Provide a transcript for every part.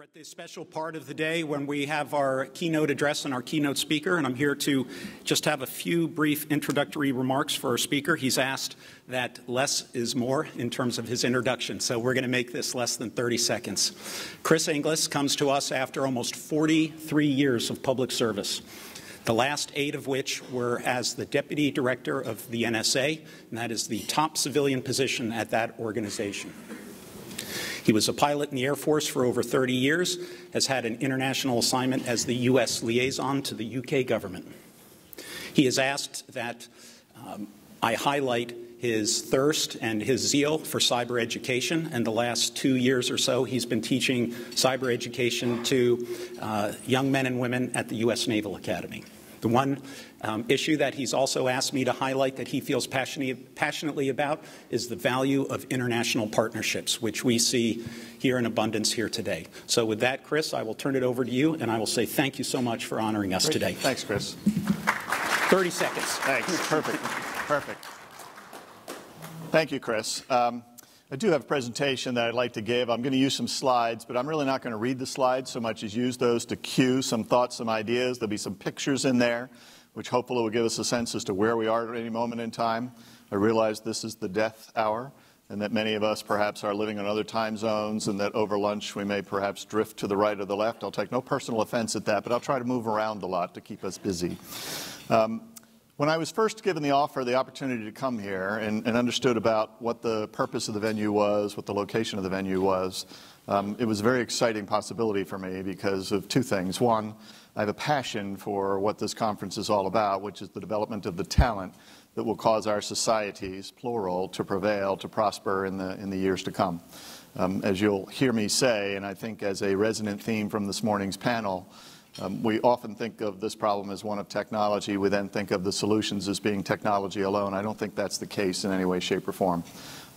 We're at this special part of the day when we have our keynote address and our keynote speaker, and I'm here to just have a few brief introductory remarks for our speaker. He's asked that less is more in terms of his introduction, so we're going to make this less than 30 seconds. Chris Inglis comes to us after almost 43 years of public service, the last 8 of which were as the Deputy Director of the NSA, and that is the top civilian position at that organization. He was a pilot in the Air Force for over 30 years, has had an international assignment as the U.S. liaison to the UK government. He has asked that I highlight his thirst and his zeal for cyber education, and the last 2 years or so he's been teaching cyber education to young men and women at the U.S. Naval Academy. The one issue that he's also asked me to highlight that he feels passionately about is the value of international partnerships, which we see here in abundance here today. So with that, Chris, I will turn it over to you, and I will say thank you so much for honoring us today. Thanks, Chris. 30 seconds. Thanks. Perfect. Perfect. Thank you, Chris. I do have a presentation that I'd like to give. I'm going to use some slides, but I'm really not going to read the slides so much as use those to cue some thoughts, some ideas. There'll be some pictures in there, which hopefully will give us a sense as to where we are at any moment in time. I realize this is the death hour, and that many of us perhaps are living in other time zones, and that over lunch we may perhaps drift to the right or the left. I'll take no personal offense at that, but I'll try to move around a lot to keep us busy. When I was first given the offer, the opportunity to come here, and understood about what the purpose of the venue was, what the location of the venue was, it was a very exciting possibility for me because of 2 things. One, I have a passion for what this conference is all about, which is the development of the talent that will cause our societies, plural, to prevail, to prosper in the years to come. As you'll hear me say, and I think as a resonant theme from this morning's panel, we often think of this problem as one of technology. We then think of the solutions as being technology alone. I don't think that's the case in any way, shape, or form.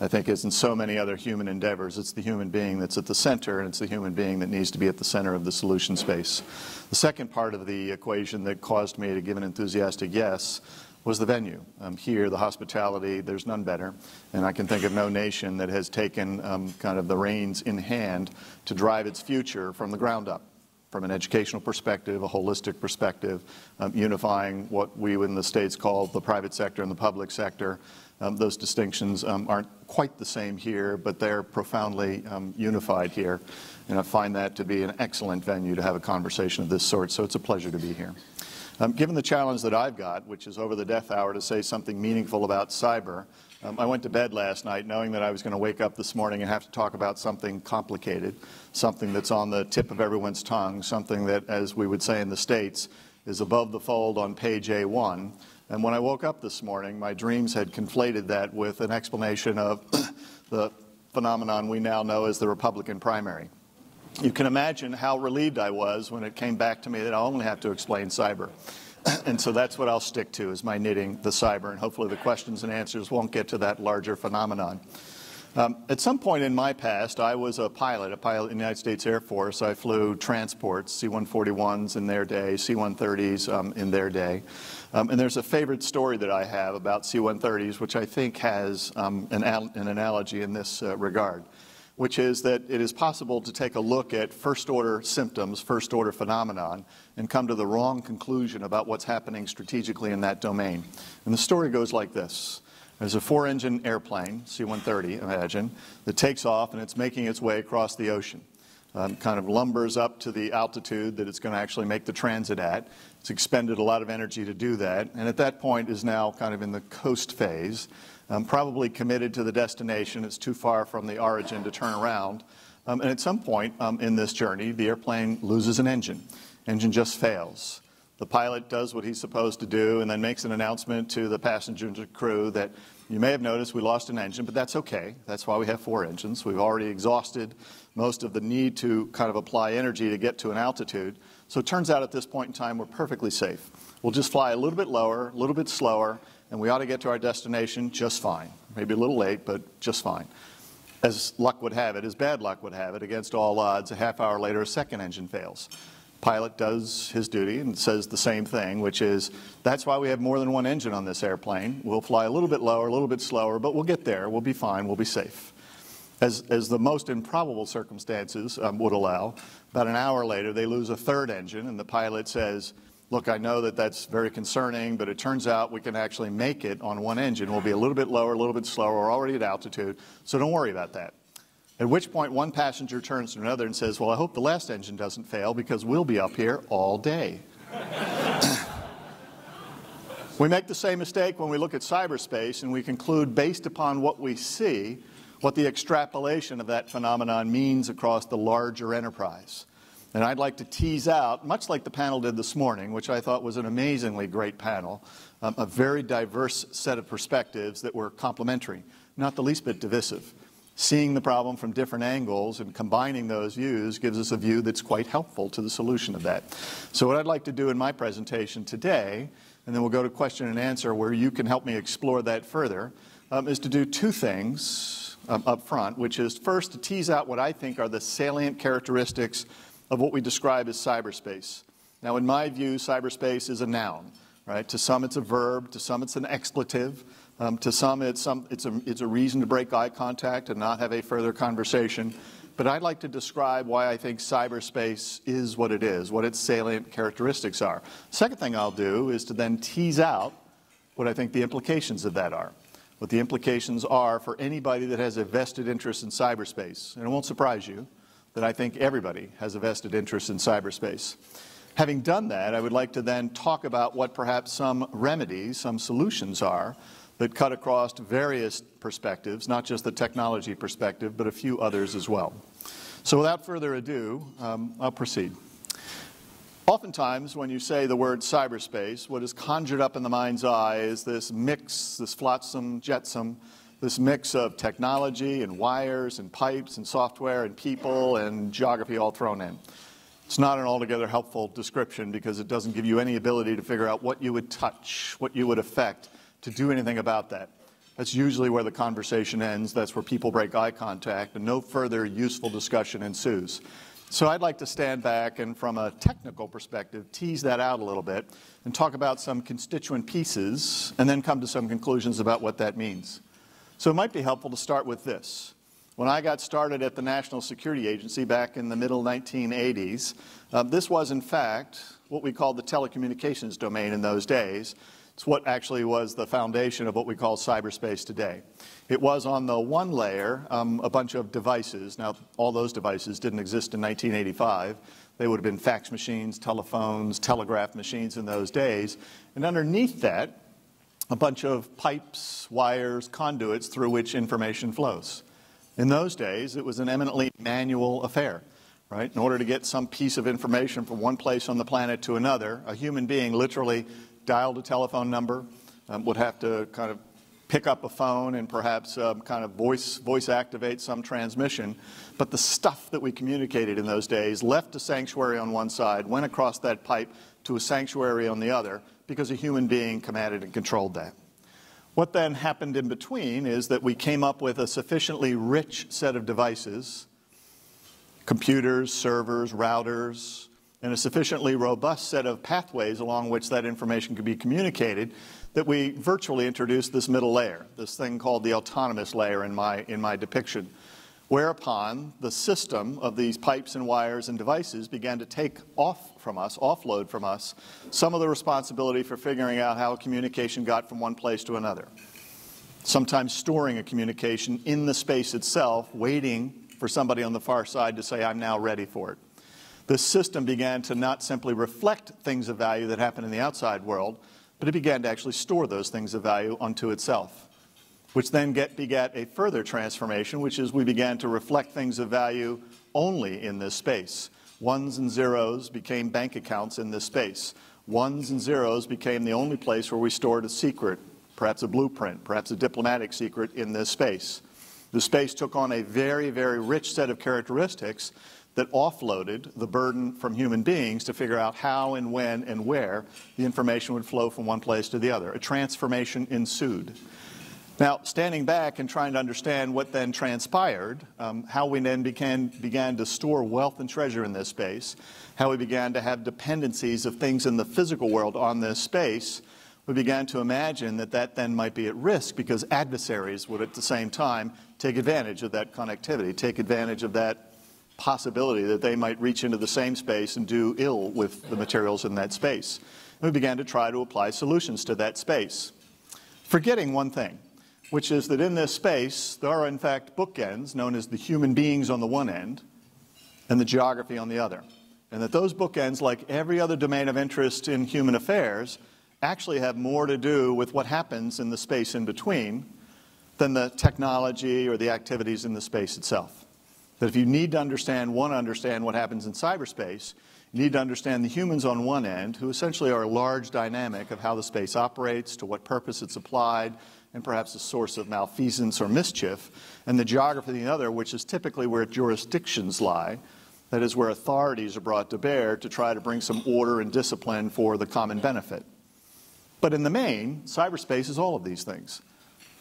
I think as in so many other human endeavors, it's the human being that's at the center, and it's the human being that needs to be at the center of the solution space. The second part of the equation that caused me to give an enthusiastic yes was the venue. Here, the hospitality, there's none better. And I can think of no nation that has taken kind of the reins in hand to drive its future from the ground up. From an educational perspective, a holistic perspective, unifying what we in the States call the private sector and the public sector. Those distinctions aren't quite the same here, but they're profoundly unified here. And I find that to be an excellent venue to have a conversation of this sort, so it's a pleasure to be here. Given the challenge that I've got, which is over the death hour to say something meaningful about cyber, I went to bed last night knowing that I was going to wake up this morning and have to talk about something complicated, something that's on the tip of everyone's tongue, something that, as we would say in the States, is above the fold on page A1. And when I woke up this morning, my dreams had conflated that with an explanation of the phenomenon we now know as the Republican primary. You can imagine how relieved I was when it came back to me that I only have to explain cyber. And so that's what I'll stick to, is my knitting the cyber, and hopefully the questions and answers won't get to that larger phenomenon. At some point in my past, I was a pilot in the United States Air Force. I flew transports, C-141s in their day, C-130s in their day. And there's a favorite story that I have about C-130s, which I think has an analogy in this regard, which is that it is possible to take a look at first-order symptoms, first-order phenomenon, and come to the wrong conclusion about what's happening strategically in that domain. And the story goes like this. There's a 4-engine airplane, C-130, imagine, that takes off and it's making its way across the ocean. Kind of lumbers up to the altitude that it's going to actually make the transit at. It's expended a lot of energy to do that, and at that point is now kind of in the coast phase. Probably committed to the destination. It's too far from the origin to turn around. And at some point in this journey, the airplane loses an engine. Engine just fails. The pilot does what he's supposed to do and then makes an announcement to the passenger and the crew that you may have noticed we lost an engine, but that's okay. That's why we have 4 engines. We've already exhausted most of the need to kind of apply energy to get to an altitude. So it turns out at this point in time we're perfectly safe. We'll just fly a little bit lower, a little bit slower, and we ought to get to our destination just fine. Maybe a little late, but just fine. As luck would have it, as bad luck would have it, against all odds, a half hour later, a second engine fails. Pilot does his duty and says the same thing, which is, that's why we have more than 1 engine on this airplane. We'll fly a little bit lower, a little bit slower, but we'll get there. We'll be fine. We'll be safe. as the most improbable circumstances would allow. About an hour later, they lose a third engine, and the pilot says, look, I know that that's very concerning, but it turns out we can actually make it on one engine. We'll be a little bit lower, a little bit slower. We're already at altitude, so don't worry about that. At which point, one passenger turns to another and says, well, I hope the last engine doesn't fail because we'll be up here all day. We make the same mistake when we look at cyberspace, and we conclude, based upon what we see, what the extrapolation of that phenomenon means across the larger enterprise. And I'd like to tease out, much like the panel did this morning, which I thought was an amazingly great panel, a very diverse set of perspectives that were complementary, not the least bit divisive. Seeing the problem from different angles and combining those views gives us a view that's quite helpful to the solution of that. So what I'd like to do in my presentation today, and then we'll go to question and answer where you can help me explore that further, is to do two things up front, which is first to tease out what I think are the salient characteristics of what we describe as cyberspace. Now, in my view, cyberspace is a noun, right? To some, it's a verb. To some, it's an expletive. To some, it's a reason to break eye contact and not have a further conversation. But I'd like to describe why I think cyberspace is what it is, what its salient characteristics are. Second thing I'll do is to then tease out what I think the implications of that are, what the implications are for anybody that has a vested interest in cyberspace. And it won't surprise you that I think everybody has a vested interest in cyberspace. Having done that, I would like to then talk about what perhaps some remedies, some solutions are that cut across various perspectives, not just the technology perspective, but a few others as well. So without further ado, I'll proceed. Oftentimes, when you say the word cyberspace, what is conjured up in the mind's eye is this mix, this flotsam, jetsam, this mix of technology and wires and pipes and software and people and geography all thrown in. It's not an altogether helpful description because it doesn't give you any ability to figure out what you would touch, what you would affect, to do anything about that. That's usually where the conversation ends. That's where people break eye contact, and no further useful discussion ensues. So I'd like to stand back and, from a technical perspective, tease that out a little bit and talk about some constituent pieces and then come to some conclusions about what that means. So it might be helpful to start with this. When I got started at the National Security Agency back in the middle 1980s, this was, in fact, what we called the telecommunications domain in those days. It's what actually was the foundation of what we call cyberspace today. It was, on the one layer, a bunch of devices. Now, all those devices didn't exist in 1985. They would have been fax machines, telephones, telegraph machines in those days. And underneath that, a bunch of pipes, wires, conduits through which information flows. In those days, it was an eminently manual affair. Right? In order to get some piece of information from one place on the planet to another, a human being literally dialed a telephone number, would have to kind of pick up a phone and perhaps kind of voice activate some transmission. But the stuff that we communicated in those days left a sanctuary on one side, went across that pipe to a sanctuary on the other, because a human being commanded and controlled that. What then happened in between is that we came up with a sufficiently rich set of devices, computers, servers, routers, and a sufficiently robust set of pathways along which that information could be communicated, that we virtually introduced this middle layer, this thing called the autonomous layer in my depiction, whereupon the system of these pipes and wires and devices began to take off from us, offload from us, some of the responsibility for figuring out how communication got from one place to another, sometimes storing a communication in the space itself, waiting for somebody on the far side to say, I'm now ready for it. The system began to not simply reflect things of value that happened in the outside world, but it began to actually store those things of value onto itself, which then begat a further transformation, which is we began to reflect things of value only in this space. Ones and zeros became bank accounts in this space. Ones and zeros became the only place where we stored a secret, perhaps a blueprint, perhaps a diplomatic secret in this space. The space took on a very, very rich set of characteristics that offloaded the burden from human beings to figure out how and when and where the information would flow from one place to the other. A transformation ensued. Now, standing back and trying to understand what then transpired, how we then began to store wealth and treasure in this space, how we began to have dependencies of things in the physical world on this space, who began to imagine that that then might be at risk because adversaries would at the same time take advantage of that connectivity, take advantage of that possibility that they might reach into the same space and do ill with the materials in that space. And we began to try to apply solutions to that space, forgetting one thing, which is that in this space there are in fact bookends known as the human beings on the one end and the geography on the other, and that those bookends, like every other domain of interest in human affairs, actually have more to do with what happens in the space in between than the technology or the activities in the space itself. That if you need to understand what happens in cyberspace, you need to understand the humans on one end, who essentially are a large dynamic of how the space operates, to what purpose it's applied, and perhaps a source of malfeasance or mischief, and the geography of the other, which is typically where jurisdictions lie, that is where authorities are brought to bear to try to bring some order and discipline for the common benefit. But in the main, cyberspace is all of these things.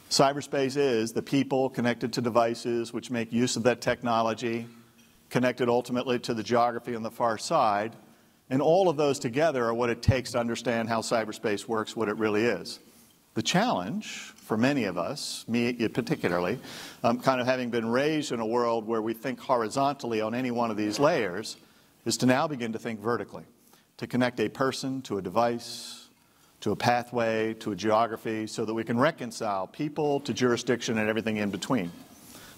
Cyberspace is the people connected to devices which make use of that technology, connected ultimately to the geography on the far side, and all of those together are what it takes to understand how cyberspace works, what it really is. The challenge for many of us, me particularly, kind of having been raised in a world where we think horizontally on any one of these layers, is to now begin to think vertically, to connect a person to a device, to a pathway, to a geography, so that we can reconcile people to jurisdiction and everything in between.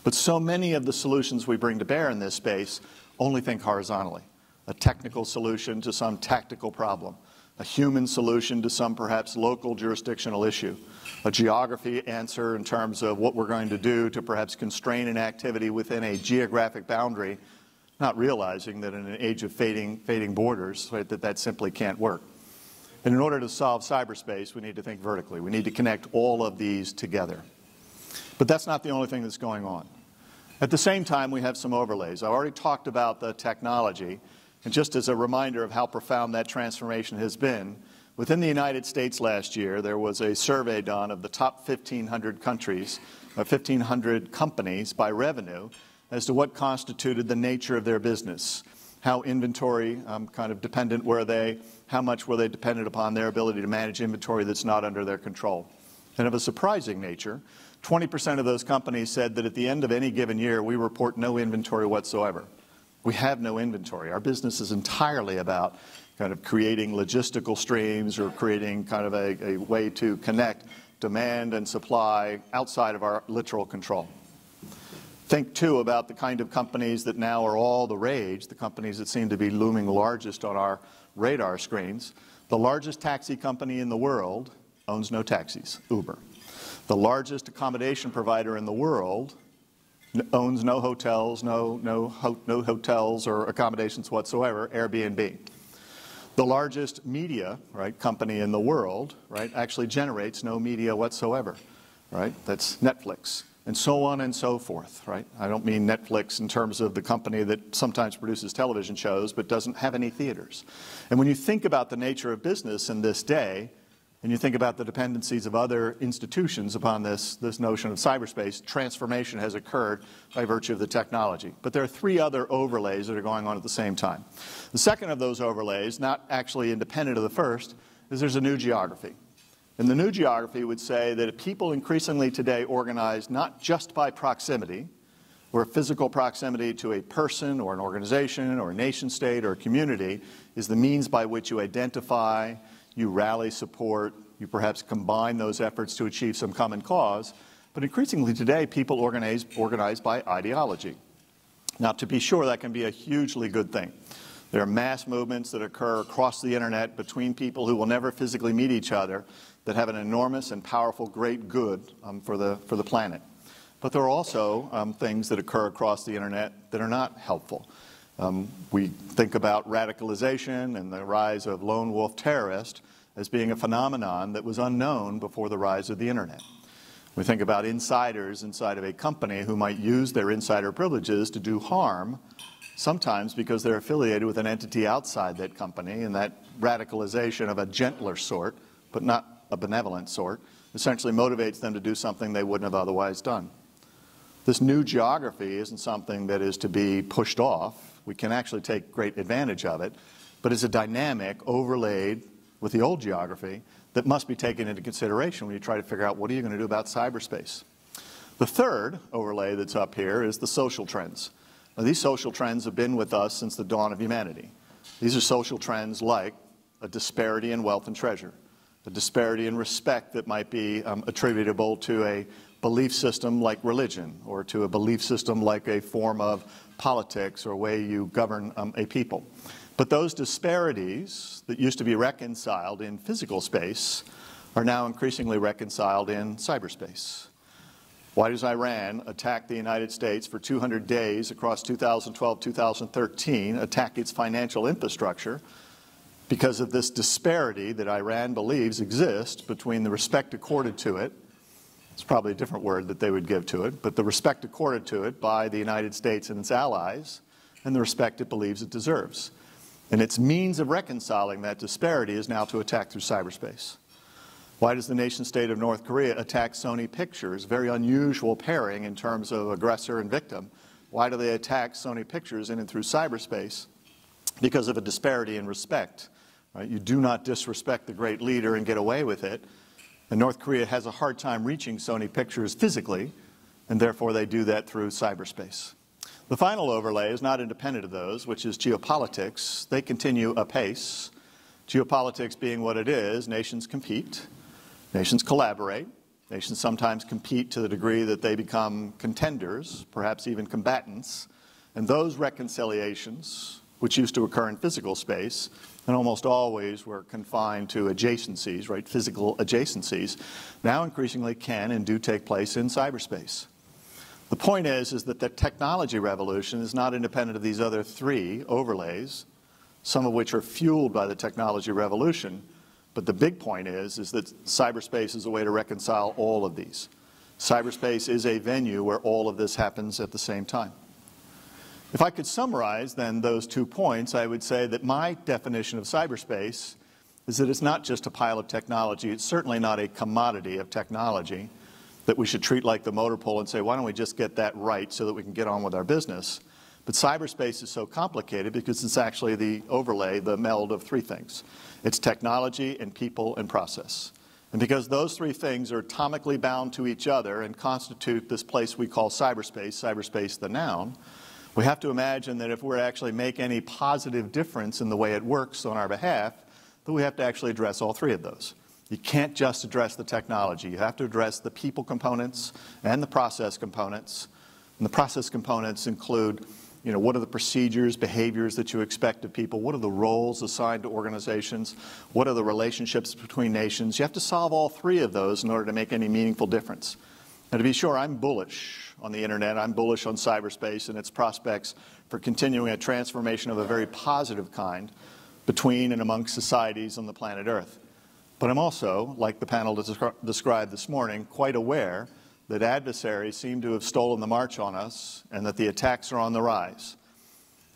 But so many of the solutions we bring to bear in this space only think horizontally, a technical solution to some tactical problem, a human solution to some perhaps local jurisdictional issue, a geography answer in terms of what we're going to do to perhaps constrain an activity within a geographic boundary, not realizing that in an age of fading borders, right, that simply can't work. And in order to solve cyberspace, we need to think vertically. We need to connect all of these together. But that's not the only thing that's going on. At the same time, we have some overlays. I've already talked about the technology. And just as a reminder of how profound that transformation has been, within the United States last year, there was a survey done of the top 1,500 countries, 1,500 companies by revenue, as to what constituted the nature of their business. How inventory kind of dependent were they? How much were they dependent upon their ability to manage inventory that's not under their control? And of a surprising nature, 20% of those companies said that at the end of any given year, we report no inventory whatsoever. We have no inventory. Our business is entirely about kind of creating logistical streams or creating kind of a way to connect demand and supply outside of our literal control. Think, too, about the kind of companies that now are all the rage, the companies that seem to be looming largest on our radar screens. The largest taxi company in the world owns no taxis, Uber. The largest accommodation provider in the world owns no hotels, no hotels or accommodations whatsoever, Airbnb. The largest media, right, company in the world, right, actually generates no media whatsoever, right? That's Netflix, and so on and so forth, right? I don't mean Netflix in terms of the company that sometimes produces television shows but doesn't have any theaters. And when you think about the nature of business in this day, and you think about the dependencies of other institutions upon this notion of cyberspace, transformation has occurred by virtue of the technology. But there are three other overlays that are going on at the same time. The second of those overlays, not actually independent of the first, is there's a new geography. And the new geography would say that if people increasingly today organize not just by proximity, where physical proximity to a person or an organization or a nation state or a community is the means by which you identify, you rally support, you perhaps combine those efforts to achieve some common cause, but increasingly today people organize by ideology. Now, to be sure, that can be a hugely good thing. There are mass movements that occur across the internet between people who will never physically meet each other that have an enormous and powerful great good for the planet. But there are also things that occur across the internet that are not helpful. We think about radicalization and the rise of lone wolf terrorists as being a phenomenon that was unknown before the rise of the internet. We think about insiders inside of a company who might use their insider privileges to do harm, sometimes because they're affiliated with an entity outside that company, and that radicalization of a gentler sort, but not a benevolent sort, essentially motivates them to do something they wouldn't have otherwise done. This new geography isn't something that is to be pushed off. We can actually take great advantage of it, but it's a dynamic overlaid with the old geography that must be taken into consideration when you try to figure out what are you going to do about cyberspace. The third overlay that's up here is the social trends. Now, these social trends have been with us since the dawn of humanity. These are social trends like a disparity in wealth and treasure, a disparity in respect that might be attributable to a belief system like religion, or to a belief system like a form of politics or a way you govern a people. But those disparities that used to be reconciled in physical space are now increasingly reconciled in cyberspace. Why does Iran attack the United States for 200 days across 2012, 2013, attack its financial infrastructure? Because of this disparity that Iran believes exists between the respect accorded to it, it's probably a different word that they would give to it, but the respect accorded to it by the United States and its allies, and the respect it believes it deserves. And its means of reconciling that disparity is now to attack through cyberspace. Why does the nation-state of North Korea attack Sony Pictures? Very unusual pairing in terms of aggressor and victim. Why do they attack Sony Pictures in and through cyberspace? Because of a disparity in respect. Right? You do not disrespect the great leader and get away with it. And North Korea has a hard time reaching Sony Pictures physically, and therefore they do that through cyberspace. The final overlay is not independent of those, which is geopolitics. They continue apace. Geopolitics being what it is, nations compete. Nations collaborate. Nations sometimes compete to the degree that they become contenders, perhaps even combatants. And those reconciliations, which used to occur in physical space, and almost always were confined to adjacencies, right, physical adjacencies, now increasingly can and do take place in cyberspace. The point is that the technology revolution is not independent of these other three overlays, some of which are fueled by the technology revolution. But the big point is that cyberspace is a way to reconcile all of these. Cyberspace is a venue where all of this happens at the same time. If I could summarize then those 2 points, I would say that my definition of cyberspace is that it's not just a pile of technology. It's certainly not a commodity of technology that we should treat like the motor pool and say, why don't we just get that right so that we can get on with our business? But cyberspace is so complicated because it's actually the overlay, the meld of three things. It's technology and people and process. And because those three things are atomically bound to each other and constitute this place we call cyberspace, cyberspace the noun, we have to imagine that if we're actually make any positive difference in the way it works on our behalf, that we have to actually address all three of those. You can't just address the technology. You have to address the people components and the process components. And the process components include, you know, what are the procedures, behaviors that you expect of people? What are the roles assigned to organizations? What are the relationships between nations? You have to solve all three of those in order to make any meaningful difference. And to be sure, I'm bullish on the internet. I'm bullish on cyberspace and its prospects for continuing a transformation of a very positive kind between and among societies on the planet Earth. But I'm also, like the panel described this morning, quite aware that adversaries seem to have stolen the march on us and that the attacks are on the rise.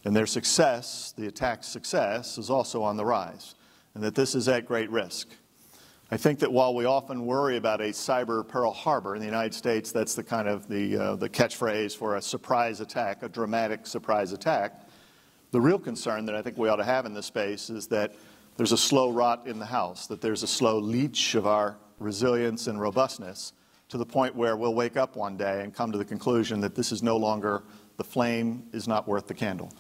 And their success, the attack's success, is also on the rise, and that this is at great risk. I think that while we often worry about a cyber Pearl Harbor in the United States, that's the kind of the catchphrase for a surprise attack, a dramatic surprise attack, the real concern that I think we ought to have in this space is that there's a slow rot in the house, that there's a slow leach of our resilience and robustness, to the point where we'll wake up one day and come to the conclusion that this is no longer, the flame is not worth the candle,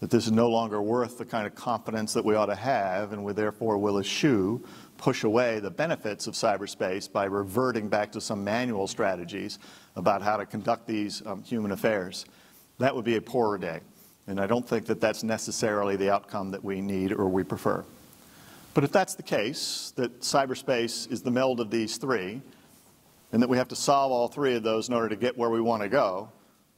that this is no longer worth the kind of confidence that we ought to have, and we therefore will eschew, push away the benefits of cyberspace by reverting back to some manual strategies about how to conduct these human affairs. That would be a poorer day, and I don't think that that's necessarily the outcome that we need or we prefer. But if that's the case, that cyberspace is the meld of these three, and that we have to solve all three of those in order to get where we want to go,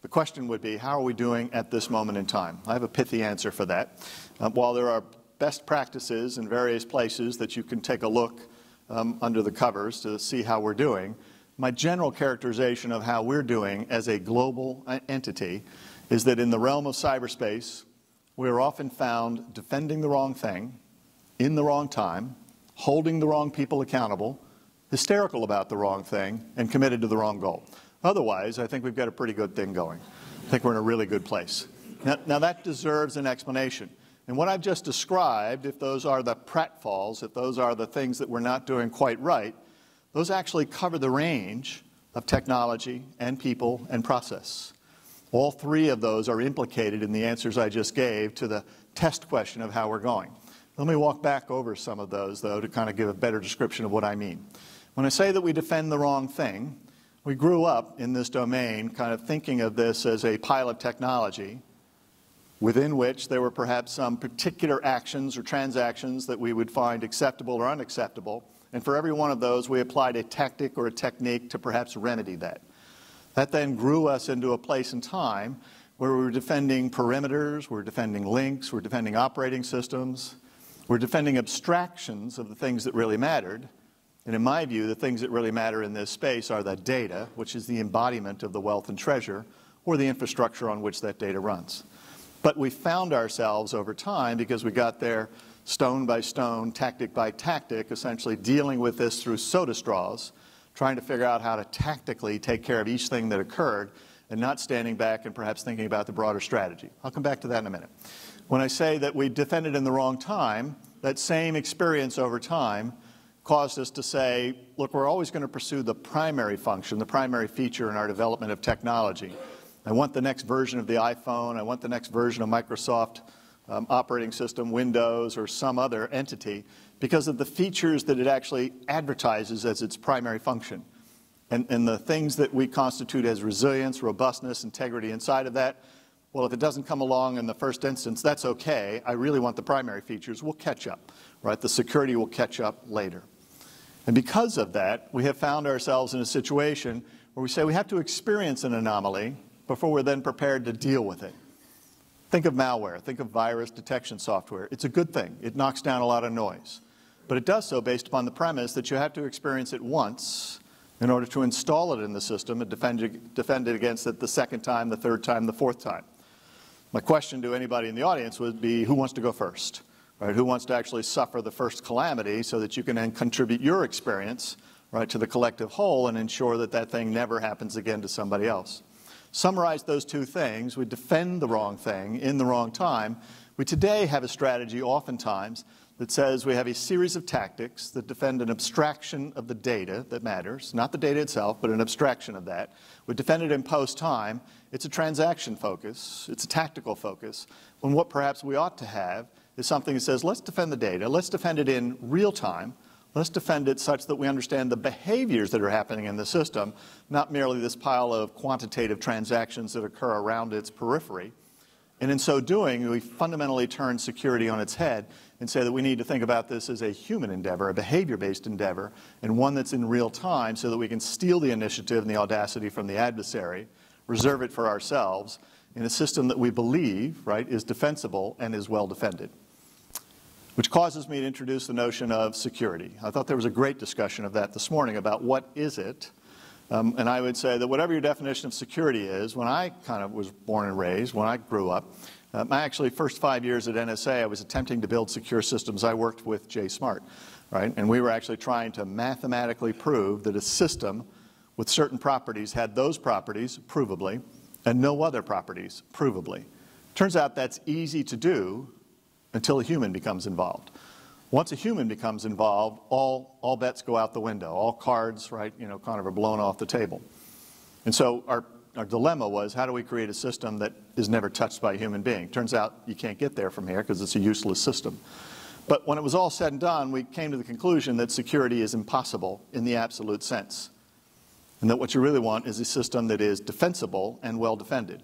the question would be, how are we doing at this moment in time? I have a pithy answer for that. While there are best practices in various places that you can take a look under the covers to see how we're doing, my general characterization of how we're doing as a global entity is that in the realm of cyberspace, we are often found defending the wrong thing, in the wrong time, holding the wrong people accountable, hysterical about the wrong thing, and committed to the wrong goal. Otherwise, I think we've got a pretty good thing going. I think we're in a really good place. Now that deserves an explanation. And what I've just described, if those are the pratfalls, if those are the things that we're not doing quite right, those actually cover the range of technology and people and process. All three of those are implicated in the answers I just gave to the test question of how we're going. Let me walk back over some of those, though, to kind of give a better description of what I mean. When I say that we defend the wrong thing, we grew up in this domain kind of thinking of this as a pile of technology within which there were perhaps some particular actions or transactions that we would find acceptable or unacceptable. And for every one of those, we applied a tactic or a technique to perhaps remedy that. That then grew us into a place in time where we were defending perimeters, we were defending links, we were defending operating systems, we were defending abstractions of the things that really mattered. And in my view, the things that really matter in this space are the data, which is the embodiment of the wealth and treasure, or the infrastructure on which that data runs. But we found ourselves over time, because we got there stone by stone, tactic by tactic, essentially dealing with this through soda straws, trying to figure out how to tactically take care of each thing that occurred and not standing back and perhaps thinking about the broader strategy. I'll come back to that in a minute. When I say that we defended in the wrong time, that same experience over time caused us to say, look, we're always going to pursue the primary function, the primary feature in our development of technology. I want the next version of the iPhone. I want the next version of Microsoft operating system, Windows, or some other entity, because of the features that it actually advertises as its primary function. And the things that we constitute as resilience, robustness, integrity inside of that, well, if it doesn't come along in the first instance, that's okay. I really want the primary features. We'll catch up, right? The security will catch up later. And because of that, we have found ourselves in a situation where we say we have to experience an anomaly before we're then prepared to deal with it. Think of malware, think of virus detection software. It's a good thing. It knocks down a lot of noise. But it does so based upon the premise that you have to experience it once in order to install it in the system and defend it against it the second time, the third time, the fourth time. My question to anybody in the audience would be, who wants to go first? Right? Who wants to actually suffer the first calamity so that you can then contribute your experience, right, to the collective whole and ensure that that thing never happens again to somebody else? Summarize those two things. We defend the wrong thing in the wrong time. We today have a strategy oftentimes that says we have a series of tactics that defend an abstraction of the data that matters, not the data itself, but an abstraction of that. We defend it in post-time. It's a transaction focus. It's a tactical focus. When what perhaps we ought to have is something that says, let's defend the data. Let's defend it in real time. Let's defend it such that we understand the behaviors that are happening in the system, not merely this pile of quantitative transactions that occur around its periphery. And in so doing, we fundamentally turn security on its head and say that we need to think about this as a human endeavor, a behavior-based endeavor, and one that's in real time so that we can steal the initiative and the audacity from the adversary, reserve it for ourselves in a system that we believe, right, is defensible and is well defended. Which causes me to introduce the notion of security. I thought there was a great discussion of that this morning about what is it. And I would say that whatever your definition of security is, when I kind of was born and raised, when I grew up, I actually first 5 years at NSA, I was attempting to build secure systems. I worked with J Smart, right? And we were actually trying to mathematically prove that a system with certain properties had those properties, provably, and no other properties, provably. Turns out that's easy to do until a human becomes involved. Once a human becomes involved, all bets go out the window. All cards, right, you know, kind of are blown off the table. And so our dilemma was, how do we create a system that is never touched by a human being? Turns out you can't get there from here because it's a useless system. But when it was all said and done, we came to the conclusion that security is impossible in the absolute sense. And that what you really want is a system that is defensible and well defended.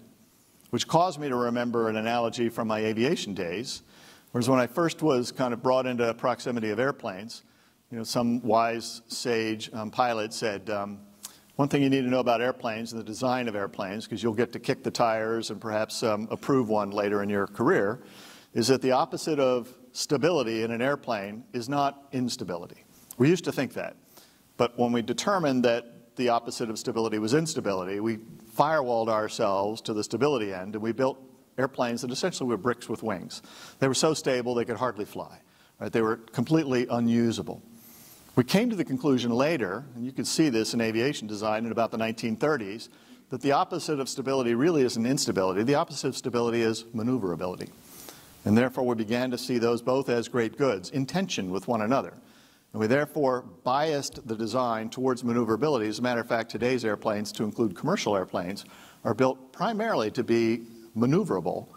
Which caused me to remember an analogy from my aviation days. Whereas when I first was kind of brought into proximity of airplanes, you know, some wise sage pilot said, one thing you need to know about airplanes and the design of airplanes, because you'll get to kick the tires and perhaps approve one later in your career, is that the opposite of stability in an airplane is not instability. We used to think that. But when we determined that the opposite of stability was instability, we firewalled ourselves to the stability end, and we built airplanes that essentially were bricks with wings. They were so stable they could hardly fly. Right? They were completely unusable. We came to the conclusion later, and you can see this in aviation design in about the 1930s, that the opposite of stability really isn't instability. The opposite of stability is maneuverability. and therefore we began to see those both as great goods in tension with one another. And we therefore biased the design towards maneuverability. As a matter of fact, today's airplanes, to include commercial airplanes, are built primarily to be maneuverable,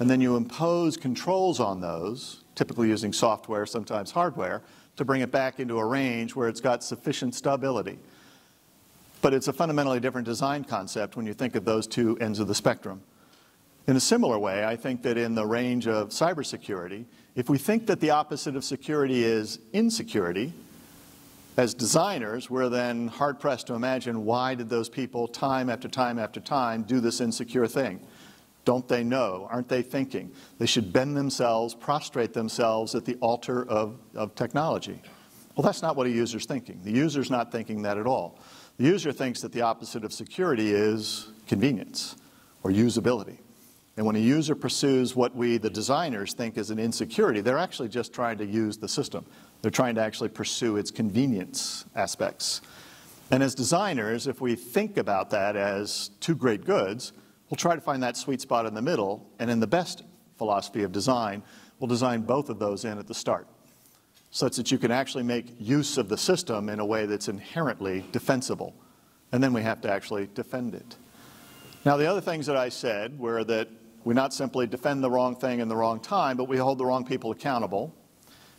and then you impose controls on those, typically using software, sometimes hardware, to bring it back into a range where it's got sufficient stability. But it's a fundamentally different design concept when you think of those two ends of the spectrum. In a similar way, I think that in the range of cybersecurity, if we think that the opposite of security is insecurity, as designers, we're then hard-pressed to imagine why did those people time after time after time do this insecure thing. Don't they know? Aren't they thinking? They should bend themselves, prostrate themselves at the altar of technology. Well, that's not what a user's thinking. The user's not thinking that at all. The user thinks that the opposite of security is convenience or usability. And when a user pursues what we, the designers, think is an insecurity, they're actually just trying to use the system. They're trying to actually pursue its convenience aspects. And as designers, if we think about that as two great goods, we'll try to find that sweet spot in the middle, and in the best philosophy of design, we'll design both of those in at the start, such that you can actually make use of the system in a way that's inherently defensible. And then we have to actually defend it. Now, the other things that I said were that we not simply defend the wrong thing in the wrong time, but we hold the wrong people accountable.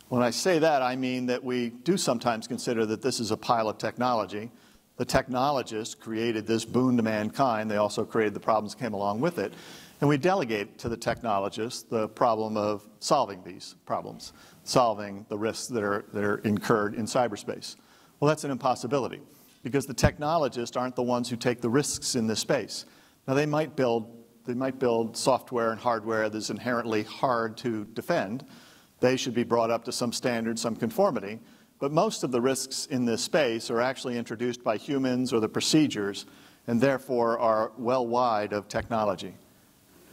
When I say that, I mean that we do sometimes consider that this is a pile of technology. The technologists created this boon to mankind. They also created the problems that came along with it. And we delegate to the technologists the problem of solving these problems, solving the risks that are incurred in cyberspace. Well, that's an impossibility because the technologists aren't the ones who take the risks in this space. Now, they might build software and hardware that's inherently hard to defend. They should be brought up to some standard, some conformity. But most of the risks in this space are actually introduced by humans or the procedures, and therefore are well wide of technology.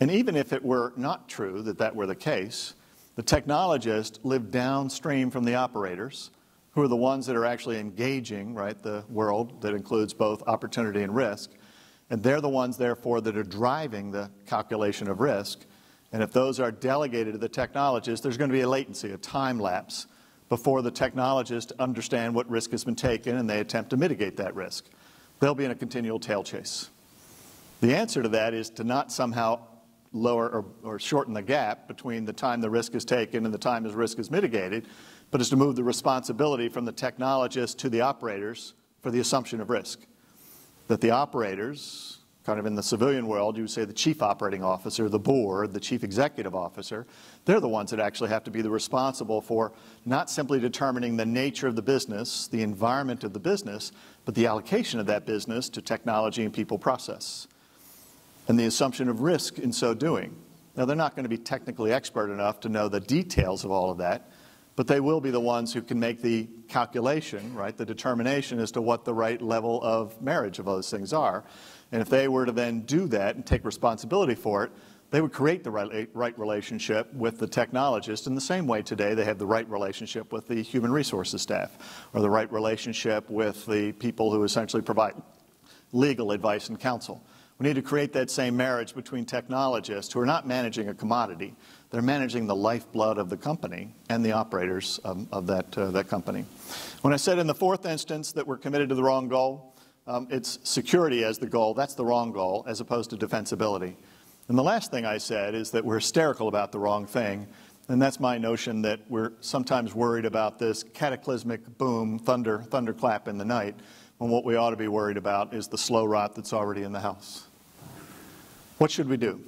And even if it were not true that that were the case, the technologists live downstream from the operators, who are the ones that are actually engaging, right, the world that includes both opportunity and risk. And they're the ones, therefore, that are driving the calculation of risk. And if those are delegated to the technologists, there's going to be a latency, a time lapse, before the technologists understand what risk has been taken and they attempt to mitigate that risk. They'll be in a continual tail chase. The answer to that is to not somehow lower or shorten the gap between the time the risk is taken and the time the risk is mitigated, but is to move the responsibility from the technologists to the operators for the assumption of risk. That the operators, kind of in the civilian world, you would say the chief operating officer, the board, the chief executive officer, they're the ones that actually have to be responsible for not simply determining the nature of the business, the environment of the business, but the allocation of that business to technology and people process, and the assumption of risk in so doing. Now, they're not going to be technically expert enough to know the details of all of that, but they will be the ones who can make the calculation, right, the determination as to what the right level of marriage of those things are. And if they were to then do that and take responsibility for it, they would create the right relationship with the technologist in the same way today they have the right relationship with the human resources staff or the right relationship with the people who essentially provide legal advice and counsel. We need to create that same marriage between technologists who are not managing a commodity. They're managing the lifeblood of the company and the operators of that company. When I said in the fourth instance that we're committed to the wrong goal, it's security as the goal. That's the wrong goal, as opposed to defensibility. And the last thing I said is that we're hysterical about the wrong thing, and that's my notion that we're sometimes worried about this cataclysmic boom, thunderclap in the night, when what we ought to be worried about is the slow rot that's already in the house. What should we do?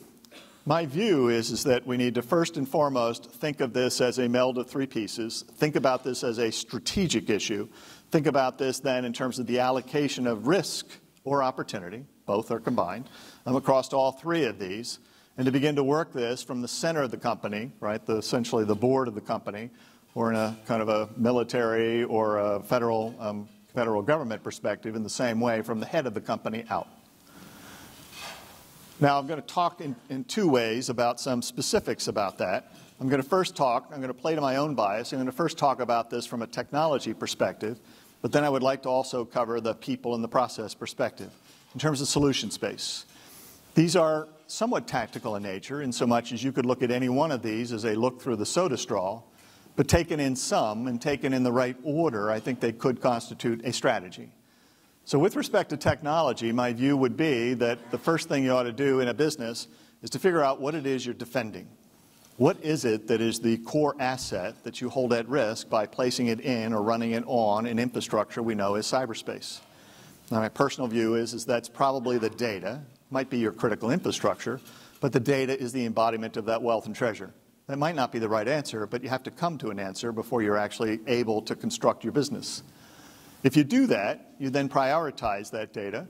My view is that we need to first and foremost think of this as a meld of three pieces, think about this as a strategic issue, think about this then in terms of the allocation of risk or opportunity, both are combined, across all three of these, and to begin to work this from the center of the company, right, essentially the board of the company, or in a kind of a military or a federal government perspective, in the same way from the head of the company out. Now, I'm going to talk in two ways about some specifics about that. I'm going to play to my own bias. I'm going to first talk about this from a technology perspective, but then I would like to also cover the people and the process perspective in terms of solution space. These are somewhat tactical in nature, in so much as you could look at any one of these as a look through the soda straw, but taken in sum and taken in the right order, I think they could constitute a strategy. So with respect to technology, my view would be that the first thing you ought to do in a business is to figure out what it is you're defending. What is it that is the core asset that you hold at risk by placing it in or running it on an infrastructure we know as cyberspace? Now, my personal view is that's probably the data. It might be your critical infrastructure, but the data is the embodiment of that wealth and treasure. That might not be the right answer, but you have to come to an answer before you're actually able to construct your business. If you do that, you then prioritize that data,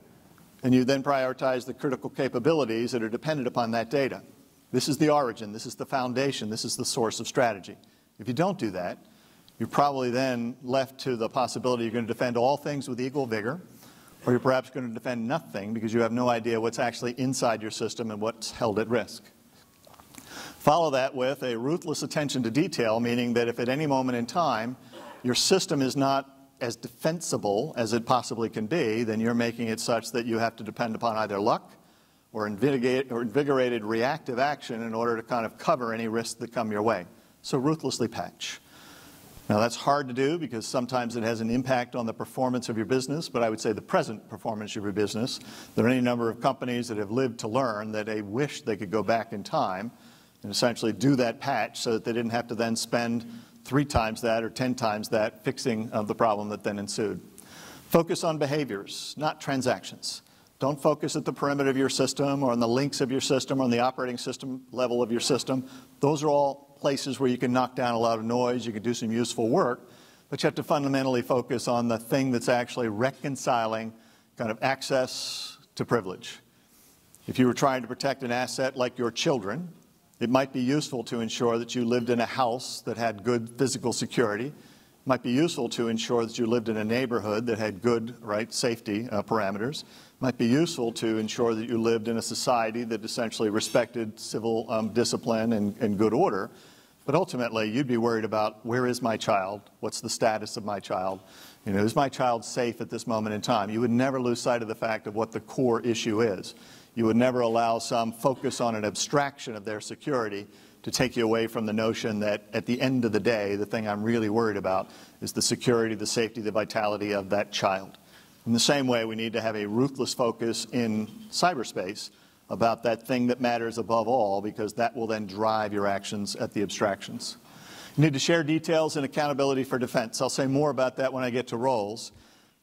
and you then prioritize the critical capabilities that are dependent upon that data. This is the origin, this is the foundation, this is the source of strategy. If you don't do that, you're probably then left to the possibility you're going to defend all things with equal vigor, or you're perhaps going to defend nothing because you have no idea what's actually inside your system and what's held at risk. Follow that with a ruthless attention to detail, meaning that if at any moment in time your system is not as defensible as it possibly can be, then you're making it such that you have to depend upon either luck or invigorated reactive action in order to kind of cover any risks that come your way. So ruthlessly patch. Now that's hard to do because sometimes it has an impact on the performance of your business, but I would say the present performance of your business. There are any number of companies that have lived to learn that they wish they could go back in time and essentially do that patch so that they didn't have to then spend 3 times that or 10 times that fixing of the problem that then ensued. Focus on behaviors, not transactions. Don't focus at the perimeter of your system or on the links of your system or on the operating system level of your system. Those are all places where you can knock down a lot of noise, you can do some useful work, but you have to fundamentally focus on the thing that's actually reconciling kind of access to privilege. If you were trying to protect an asset like your children, it might be useful to ensure that you lived in a house that had good physical security. It might be useful to ensure that you lived in a neighborhood that had good, right, safety parameters. It might be useful to ensure that you lived in a society that essentially respected civil discipline and good order. But ultimately, you'd be worried about, where is my child? What's the status of my child? You know, is my child safe at this moment in time? You would never lose sight of the fact of what the core issue is. You would never allow some focus on an abstraction of their security to take you away from the notion that at the end of the day, the thing I'm really worried about is the security, the safety, the vitality of that child. In the same way, we need to have a ruthless focus in cyberspace about that thing that matters above all, because that will then drive your actions at the abstractions. You need to share details and accountability for defense. I'll say more about that when I get to roles.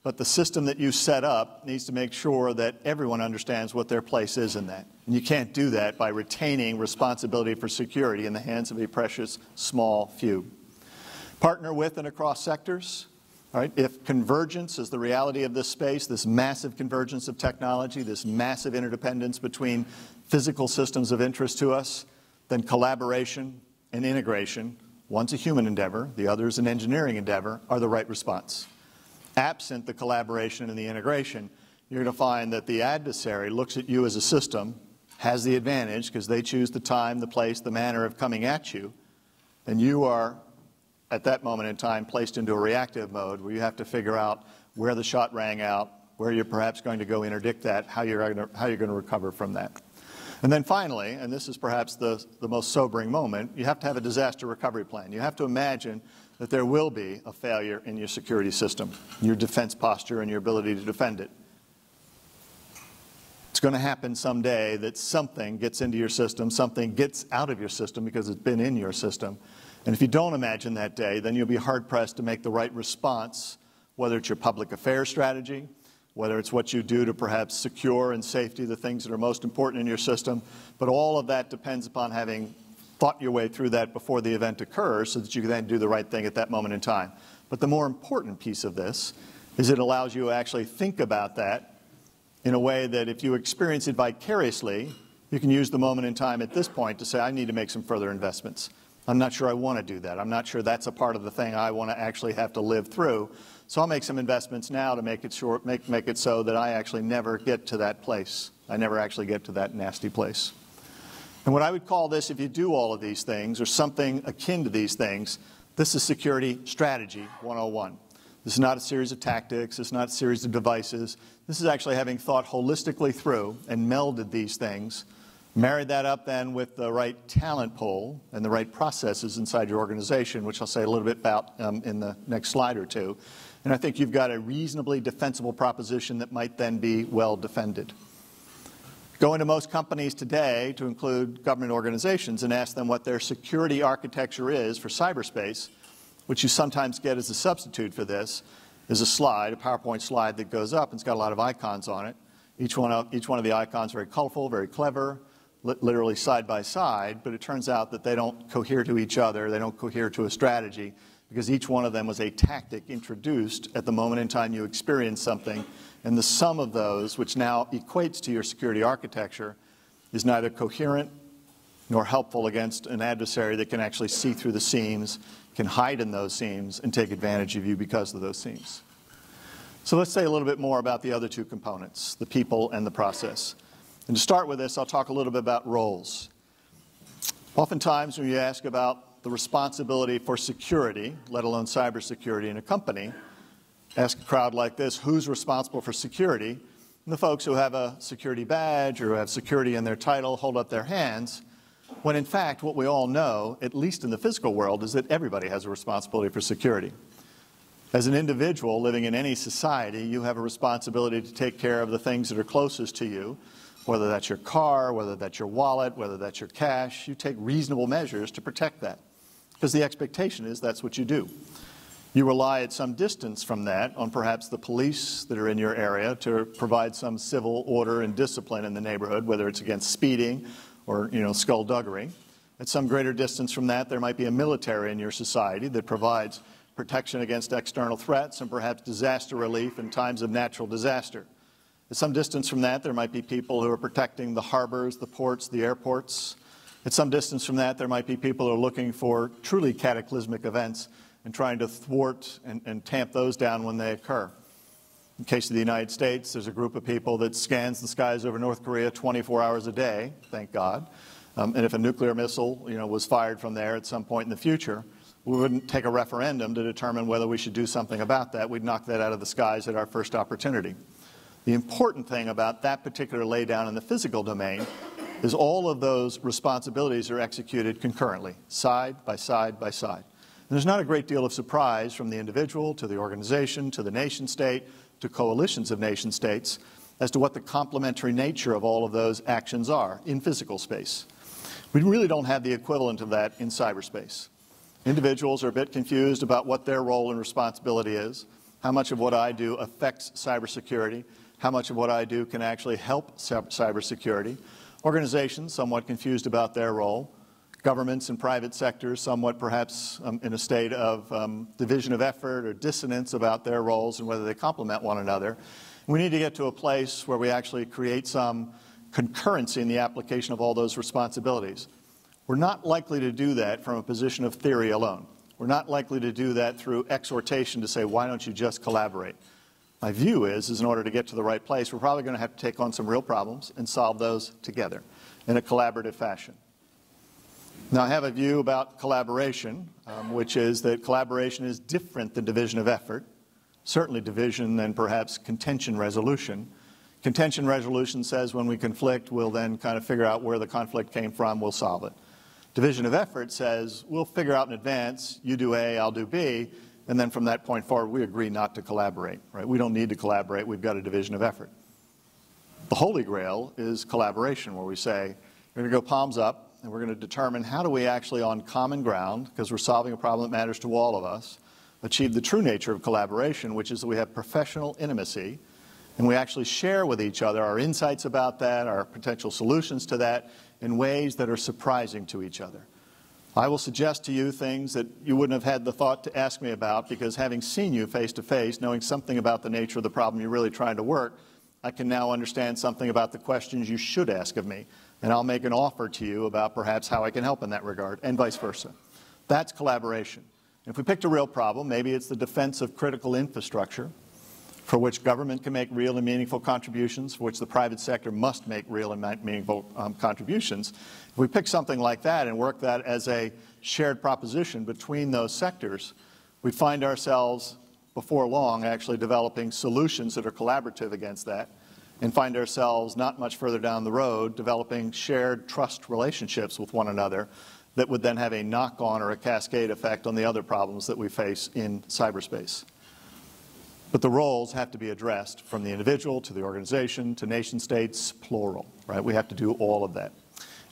But the system that you set up needs to make sure that everyone understands what their place is in that. And you can't do that by retaining responsibility for security in the hands of a precious small few. Partner with and across sectors. All right? If convergence is the reality of this space, this massive convergence of technology, this massive interdependence between physical systems of interest to us, then collaboration and integration, one's a human endeavor, the other is an engineering endeavor, are the right response. Absent the collaboration and the integration, you're going to find that the adversary looks at you as a system, has the advantage because they choose the time, the place, the manner of coming at you, and you are, at that moment in time, placed into a reactive mode where you have to figure out where the shot rang out, where you're perhaps going to go interdict that, how you're going to recover from that. And then finally, and this is perhaps the most sobering moment, you have to have a disaster recovery plan. You have to imagine that there will be a failure in your security system, your defense posture and your ability to defend it. It's going to happen someday that something gets into your system, something gets out of your system because it's been in your system. And if you don't imagine that day, then you'll be hard-pressed to make the right response, whether it's your public affairs strategy, whether it's what you do to perhaps secure and safety the things that are most important in your system. But all of that depends upon having thought your way through that before the event occurs so that you can then do the right thing at that moment in time. But the more important piece of this is it allows you to actually think about that in a way that if you experience it vicariously, you can use the moment in time at this point to say, I need to make some further investments. I'm not sure I want to do that. I'm not sure that's a part of the thing I want to actually have to live through. So I'll make some investments now to make it so that I actually never get to that place. I never actually get to that nasty place. And what I would call this, if you do all of these things, or something akin to these things, this is security strategy 101. This is not a series of tactics. It's not a series of devices. This is actually having thought holistically through and melded these things, Marry that up then with the right talent pool and the right processes inside your organization, which I'll say a little bit about in the next slide or two. And I think you've got a reasonably defensible proposition that might then be well defended. Go into most companies today, to include government organizations, and ask them what their security architecture is for cyberspace, which you sometimes get as a substitute for this. There's a slide, a PowerPoint slide that goes up, and it's got a lot of icons on it. Each one of the icons very colorful, very clever, literally side by side, but it turns out that they don't cohere to each other, they don't cohere to a strategy, because each one of them was a tactic introduced at the moment in time you experience something, and the sum of those, which now equates to your security architecture, is neither coherent nor helpful against an adversary that can actually see through the seams, can hide in those seams, and take advantage of you because of those seams. So let's say a little bit more about the other two components, the people and the process. And to start with this, I'll talk a little bit about roles. Oftentimes when you ask about the responsibility for security, let alone cybersecurity in a company, ask a crowd like this, who's responsible for security? And the folks who have a security badge or who have security in their title hold up their hands, when in fact what we all know, at least in the physical world, is that everybody has a responsibility for security. As an individual living in any society, you have a responsibility to take care of the things that are closest to you, whether that's your car, whether that's your wallet, whether that's your cash. You take reasonable measures to protect that, because the expectation is that's what you do. You rely at some distance from that on perhaps the police that are in your area to provide some civil order and discipline in the neighborhood, whether it's against speeding or, skullduggery. At some greater distance from that, there might be a military in your society that provides protection against external threats and perhaps disaster relief in times of natural disaster. At some distance from that, there might be people who are protecting the harbors, the ports, the airports. At some distance from that, there might be people who are looking for truly cataclysmic events and trying to thwart and tamp those down when they occur. In the case of the United States, there's a group of people that scans the skies over North Korea 24 hours a day, thank God. And if a nuclear missile was fired from there at some point in the future, we wouldn't take a referendum to determine whether we should do something about that. We'd knock that out of the skies at our first opportunity. The important thing about that particular laydown in the physical domain is all of those responsibilities are executed concurrently, side by side by side. And there's not a great deal of surprise from the individual to the organization to the nation state to coalitions of nation states as to what the complementary nature of all of those actions are in physical space. We really don't have the equivalent of that in cyberspace. Individuals are a bit confused about what their role and responsibility is, how much of what I do affects cybersecurity, how much of what I do can actually help cybersecurity. Organizations somewhat confused about their role. Governments and private sectors somewhat perhaps in a state of division of effort or dissonance about their roles and whether they complement one another. We need to get to a place where we actually create some concurrency in the application of all those responsibilities. We're not likely to do that from a position of theory alone. We're not likely to do that through exhortation to say, why don't you just collaborate? My view is in order to get to the right place, we're probably going to have to take on some real problems and solve those together in a collaborative fashion. Now, I have a view about collaboration, which is that collaboration is different than division of effort, certainly division than perhaps contention resolution. Contention resolution says when we conflict, we'll then kind of figure out where the conflict came from, we'll solve it. Division of effort says we'll figure out in advance, you do A, I'll do B, and then from that point forward, we agree not to collaborate, right? We don't need to collaborate, we've got a division of effort. The holy grail is collaboration, where we say, we're gonna go palms up, and we're gonna determine how do we actually on common ground, because we're solving a problem that matters to all of us, achieve the true nature of collaboration, which is that we have professional intimacy, and we actually share with each other our insights about that, our potential solutions to that, in ways that are surprising to each other. I will suggest to you things that you wouldn't have had the thought to ask me about, because having seen you face to face, knowing something about the nature of the problem you're really trying to work, I can now understand something about the questions you should ask of me. And I'll make an offer to you about perhaps how I can help in that regard, and vice versa. That's collaboration. If we picked a real problem, maybe it's the defense of critical infrastructure, for which government can make real and meaningful contributions, for which the private sector must make real and meaningful contributions. If we pick something like that and work that as a shared proposition between those sectors, we find ourselves before long actually developing solutions that are collaborative against that. and find ourselves not much further down the road developing shared trust relationships with one another that would then have a knock-on or a cascade effect on the other problems that we face in cyberspace. But the roles have to be addressed from the individual to the organization to nation states, plural, right? We have to do all of that.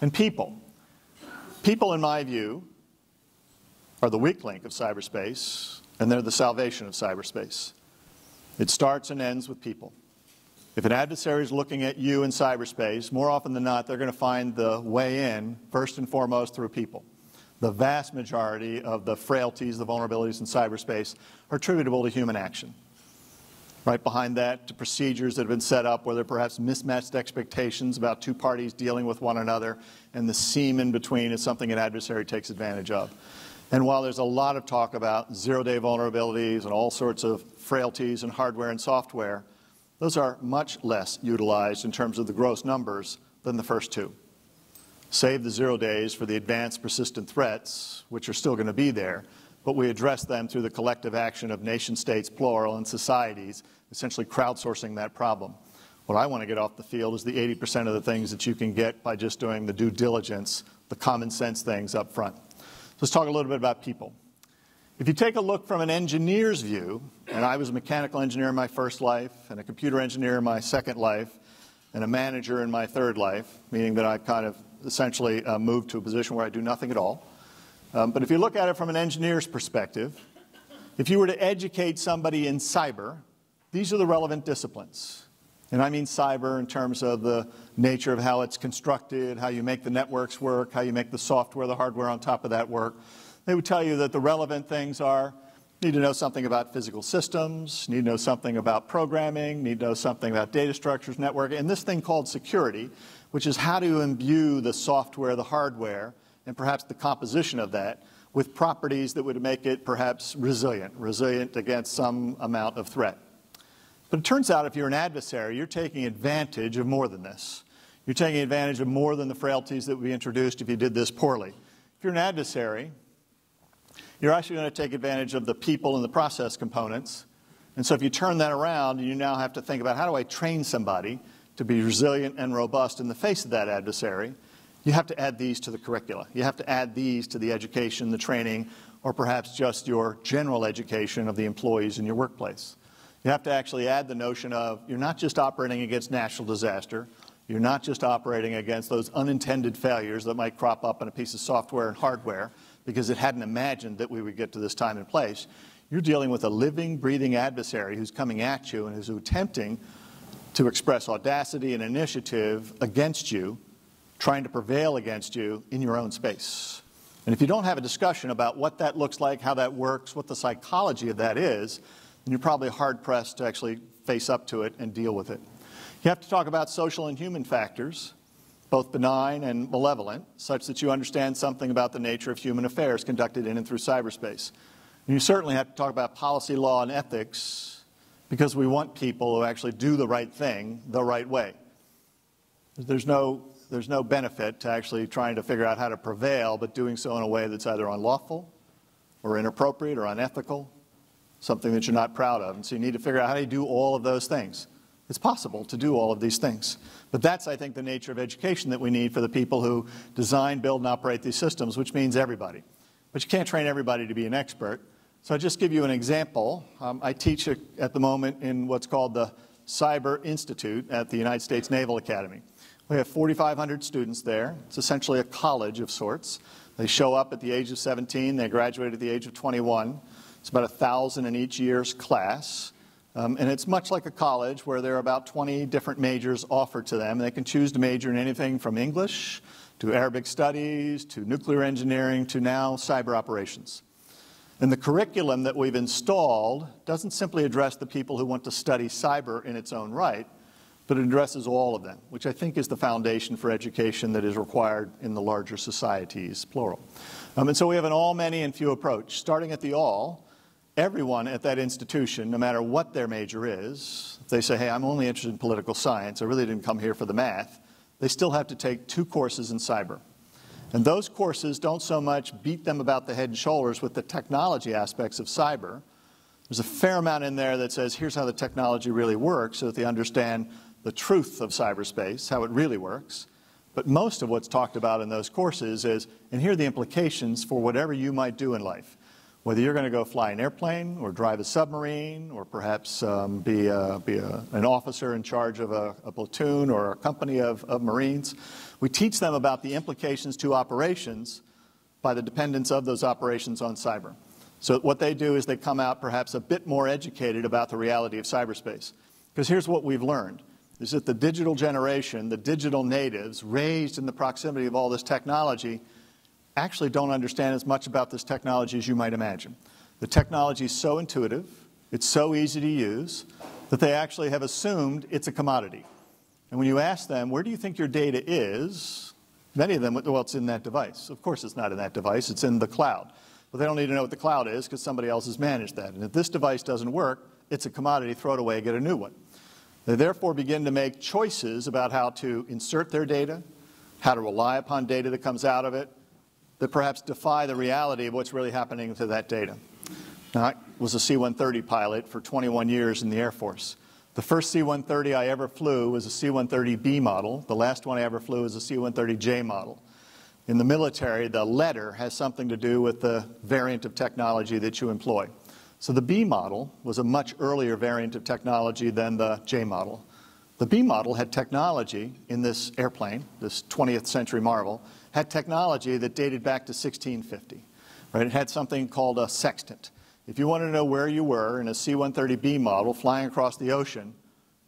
And people. People, in my view, are the weak link of cyberspace, and they're the salvation of cyberspace. It starts and ends with people. If an adversary is looking at you in cyberspace, more often than not, they're going to find the way in, first and foremost, through people. The vast majority of the frailties, the vulnerabilities in cyberspace are attributable to human action. Right behind that, to procedures that have been set up where there are perhaps mismatched expectations about two parties dealing with one another, and the seam in between is something an adversary takes advantage of. And while there's a lot of talk about zero-day vulnerabilities and all sorts of frailties in hardware and software, those are much less utilized in terms of the gross numbers than the first two. Save the 0 days for the advanced persistent threats, which are still going to be there, but we address them through the collective action of nation states, plural, and societies, essentially crowdsourcing that problem. What I want to get off the field is the 80% of the things that you can get by just doing the due diligence, the common sense things up front. Let's talk a little bit about people. If you take a look from an engineer's view, and I was a mechanical engineer in my first life, and a computer engineer in my second life, and a manager in my third life, meaning that I've kind of essentially moved to a position where I do nothing at all. But if you look at it from an engineer's perspective, if you were to educate somebody in cyber, these are the relevant disciplines. And I mean cyber in terms of the nature of how it's constructed, how you make the networks work, how you make the software, the hardware on top of that work. They would tell you that the relevant things are, need to know something about physical systems, need to know something about programming, need to know something about data structures, networking, and this thing called security, which is how to imbue the software, the hardware, and perhaps the composition of that with properties that would make it perhaps resilient against some amount of threat. But it turns out if you're an adversary, you're taking advantage of more than this. You're taking advantage of more than the frailties that would be introduced if you did this poorly. If you're an adversary, you're actually going to take advantage of the people and the process components. And so if you turn that around, you now have to think about how do I train somebody to be resilient and robust in the face of that adversary? You have to add these to the curricula. You have to add these to the education, the training, or perhaps just your general education of the employees in your workplace. You have to actually add the notion of you're not just operating against natural disaster. You're not just operating against those unintended failures that might crop up in a piece of software and hardware, because it hadn't imagined that we would get to this time and place. You're dealing with a living, breathing adversary who's coming at you and who's attempting to express audacity and initiative against you, trying to prevail against you in your own space. And if you don't have a discussion about what that looks like, how that works, what the psychology of that is, then you're probably hard-pressed to actually face up to it and deal with it. You have to talk about social and human factors, both benign and malevolent, such that you understand something about the nature of human affairs conducted in and through cyberspace. And you certainly have to talk about policy, law, and ethics, because we want people who actually do the right thing the right way. There's no benefit to actually trying to figure out how to prevail, but doing so in a way that's either unlawful or inappropriate or unethical, something that you're not proud of. And so you need to figure out how do you do all of those things. It's possible to do all of these things. But that's, I think, the nature of education that we need for the people who design, build, and operate these systems, which means everybody. But you can't train everybody to be an expert. So I'll just give you an example. I teach at the moment in what's called the Cyber Institute at the United States Naval Academy. We have 4,500 students there. It's essentially a college of sorts. They show up at the age of 17. They graduate at the age of 21. It's about 1,000 in each year's class. And it's much like a college where there are about 20 different majors offered to them. They can choose to major in anything from English to Arabic studies to nuclear engineering to now cyber operations. And the curriculum that we've installed doesn't simply address the people who want to study cyber in its own right, but it addresses all of them, which I think is the foundation for education that is required in the larger societies, plural. And so we have an all, many, and few approach, starting at the all. Everyone at that institution, no matter what their major is, if they say, hey, I'm only interested in political science, I really didn't come here for the math, they still have to take 2 courses in cyber. And those courses don't so much beat them about the head and shoulders with the technology aspects of cyber. There's a fair amount in there that says, here's how the technology really works so that they understand the truth of cyberspace, how it really works. But most of what's talked about in those courses is, and here are the implications for whatever you might do in life. Whether you're going to go fly an airplane or drive a submarine or perhaps be an officer in charge of a platoon or a company of Marines. We teach them about the implications to operations by the dependence of those operations on cyber. So what they do is they come out perhaps a bit more educated about the reality of cyberspace. Because here's what we've learned, is that the digital generation, the digital natives raised in the proximity of all this technology actually don't understand as much about this technology as you might imagine. The technology is so intuitive, it's so easy to use, that they actually have assumed it's a commodity. And when you ask them, where do you think your data is? Many of them, well, it's in that device. Of course it's not in that device, it's in the cloud. But they don't need to know what the cloud is because somebody else has managed that. And if this device doesn't work, it's a commodity, throw it away, get a new one. They therefore begin to make choices about how to insert their data, how to rely upon data that comes out of it, that perhaps defy the reality of what's really happening to that data. Now, I was a C-130 pilot for 21 years in the Air Force. The first C-130 I ever flew was a C-130B model. The last one I ever flew was a C-130J model. In the military, the letter has something to do with the variant of technology that you employ. So the B model was a much earlier variant of technology than the J model. The B model had technology in this airplane, this 20th century marvel, had technology that dated back to 1650. Right? It had something called a sextant. If you wanted to know where you were in a C-130B model flying across the ocean,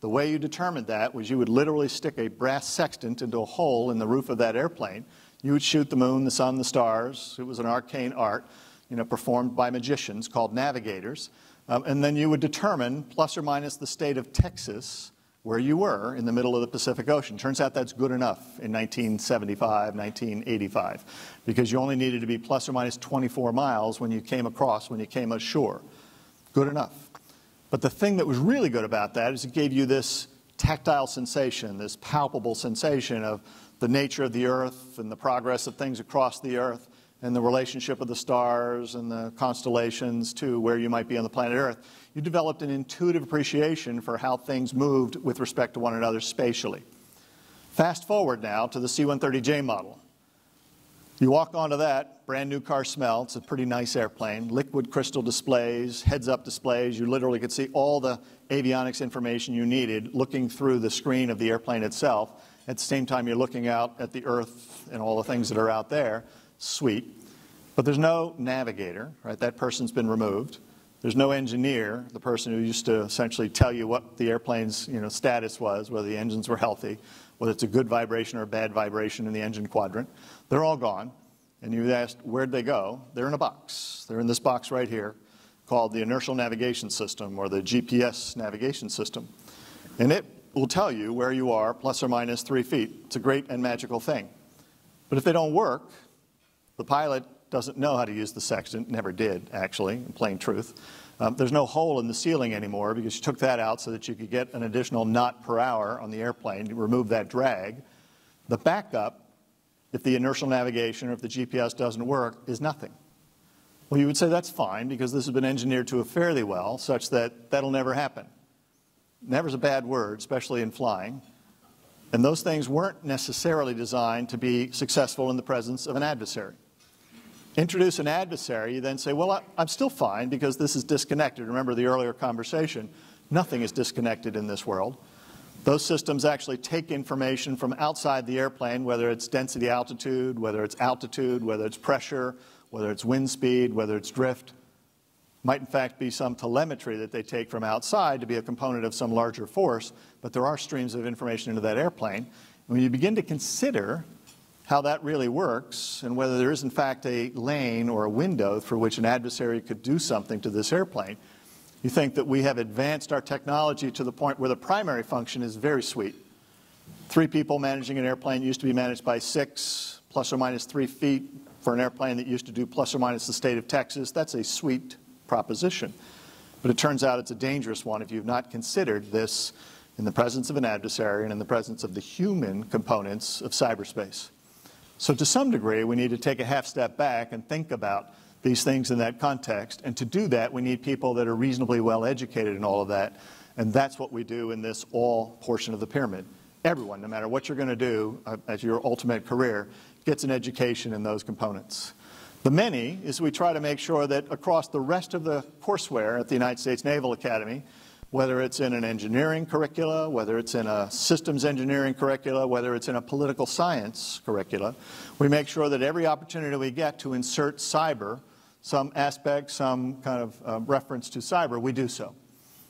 the way you determined that was you would literally stick a brass sextant into a hole in the roof of that airplane. You would shoot the moon, the sun, the stars. It was an arcane art, you know, performed by magicians called navigators. And then you would determine, plus or minus the state of Texas, where you were in the middle of the Pacific Ocean. Turns out that's good enough in 1975, 1985, because you only needed to be plus or minus 24 miles when you came across, when you came ashore. Good enough. But the thing that was really good about that is it gave you this tactile sensation, this palpable sensation of the nature of the Earth and the progress of things across the Earth and the relationship of the stars and the constellations to where you might be on the planet Earth. You developed an intuitive appreciation for how things moved with respect to one another spatially. Fast forward now to the C-130J model. You walk onto that, brand new car smell, it's a pretty nice airplane, liquid crystal displays, heads-up displays, you literally could see all the avionics information you needed looking through the screen of the airplane itself. At the same time, you're looking out at the Earth and all the things that are out there. Sweet, but there's no navigator, right? That person's been removed. There's no engineer, the person who used to essentially tell you what the airplane's, you know, status was, whether the engines were healthy, whether it's a good vibration or a bad vibration in the engine quadrant. They're all gone, and you asked, where'd they go? They're in a box. They're in this box right here called the inertial navigation system or the GPS navigation system, and it will tell you where you are plus or minus 3 feet. It's a great and magical thing, but if they don't work, the pilot doesn't know how to use the sextant, never did, actually, in plain truth. There's no hole in the ceiling anymore because you took that out so that you could get an additional knot per hour on the airplane to remove that drag. The backup, if the inertial navigation or if the GPS doesn't work, is nothing. Well, you would say that's fine because this has been engineered to a fairly well such that that'll never happen. Never's a bad word, especially in flying. And those things weren't necessarily designed to be successful in the presence of an adversary. Introduce an adversary, you then say, well, I'm still fine because this is disconnected. Remember the earlier conversation, nothing is disconnected in this world. Those systems actually take information from outside the airplane, whether it's density altitude, whether it's altitude, whether it's pressure, whether it's wind speed, whether it's drift. Might in fact be some telemetry that they take from outside to be a component of some larger force, but there are streams of information into that airplane. And when you begin to consider how that really works and whether there is in fact a lane or a window through which an adversary could do something to this airplane, you think that we have advanced our technology to the point where the primary function is very sweet. 3 people managing an airplane used to be managed by 6, plus or minus 3 feet for an airplane that used to do plus or minus the state of Texas. That's a sweet proposition. But it turns out it's a dangerous one if you've not considered this in the presence of an adversary and in the presence of the human components of cyberspace. So to some degree, we need to take a half step back and think about these things in that context. And to do that, we need people that are reasonably well educated in all of that And that's what we do in this all portion of the pyramid. Everyone, no matter what you're going to do as your ultimate career, gets an education in those components. The many is we try to make sure that across the rest of the courseware at the United States Naval Academy, whether it's in an engineering curricula, whether it's in a systems engineering curricula, whether it's in a political science curricula, we make sure that every opportunity we get to insert cyber, some aspect, some kind of reference to cyber, we do so.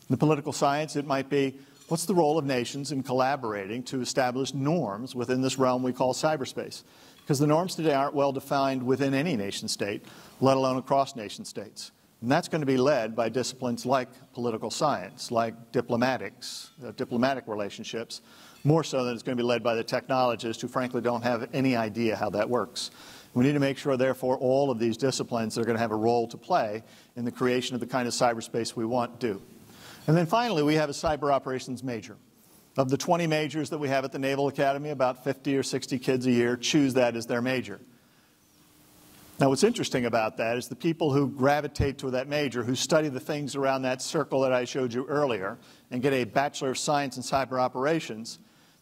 In the political science, it might be, what's the role of nations in collaborating to establish norms within this realm we call cyberspace? Because the norms today aren't well defined within any nation state, let alone across nation states. And that's going to be led by disciplines like political science, like diplomatics, diplomatic relationships, more so than it's going to be led by the technologists who frankly don't have any idea how that works. We need to make sure, therefore, all of these disciplines are going to have a role to play in the creation of the kind of cyberspace we want do. And then finally, we have a cyber operations major. Of the 20 majors that we have at the Naval Academy, about 50 or 60 kids a year choose that as their major. Now, what's interesting about that is the people who gravitate to that major, who study the things around that circle that I showed you earlier, and get a Bachelor of Science in Cyber Operations,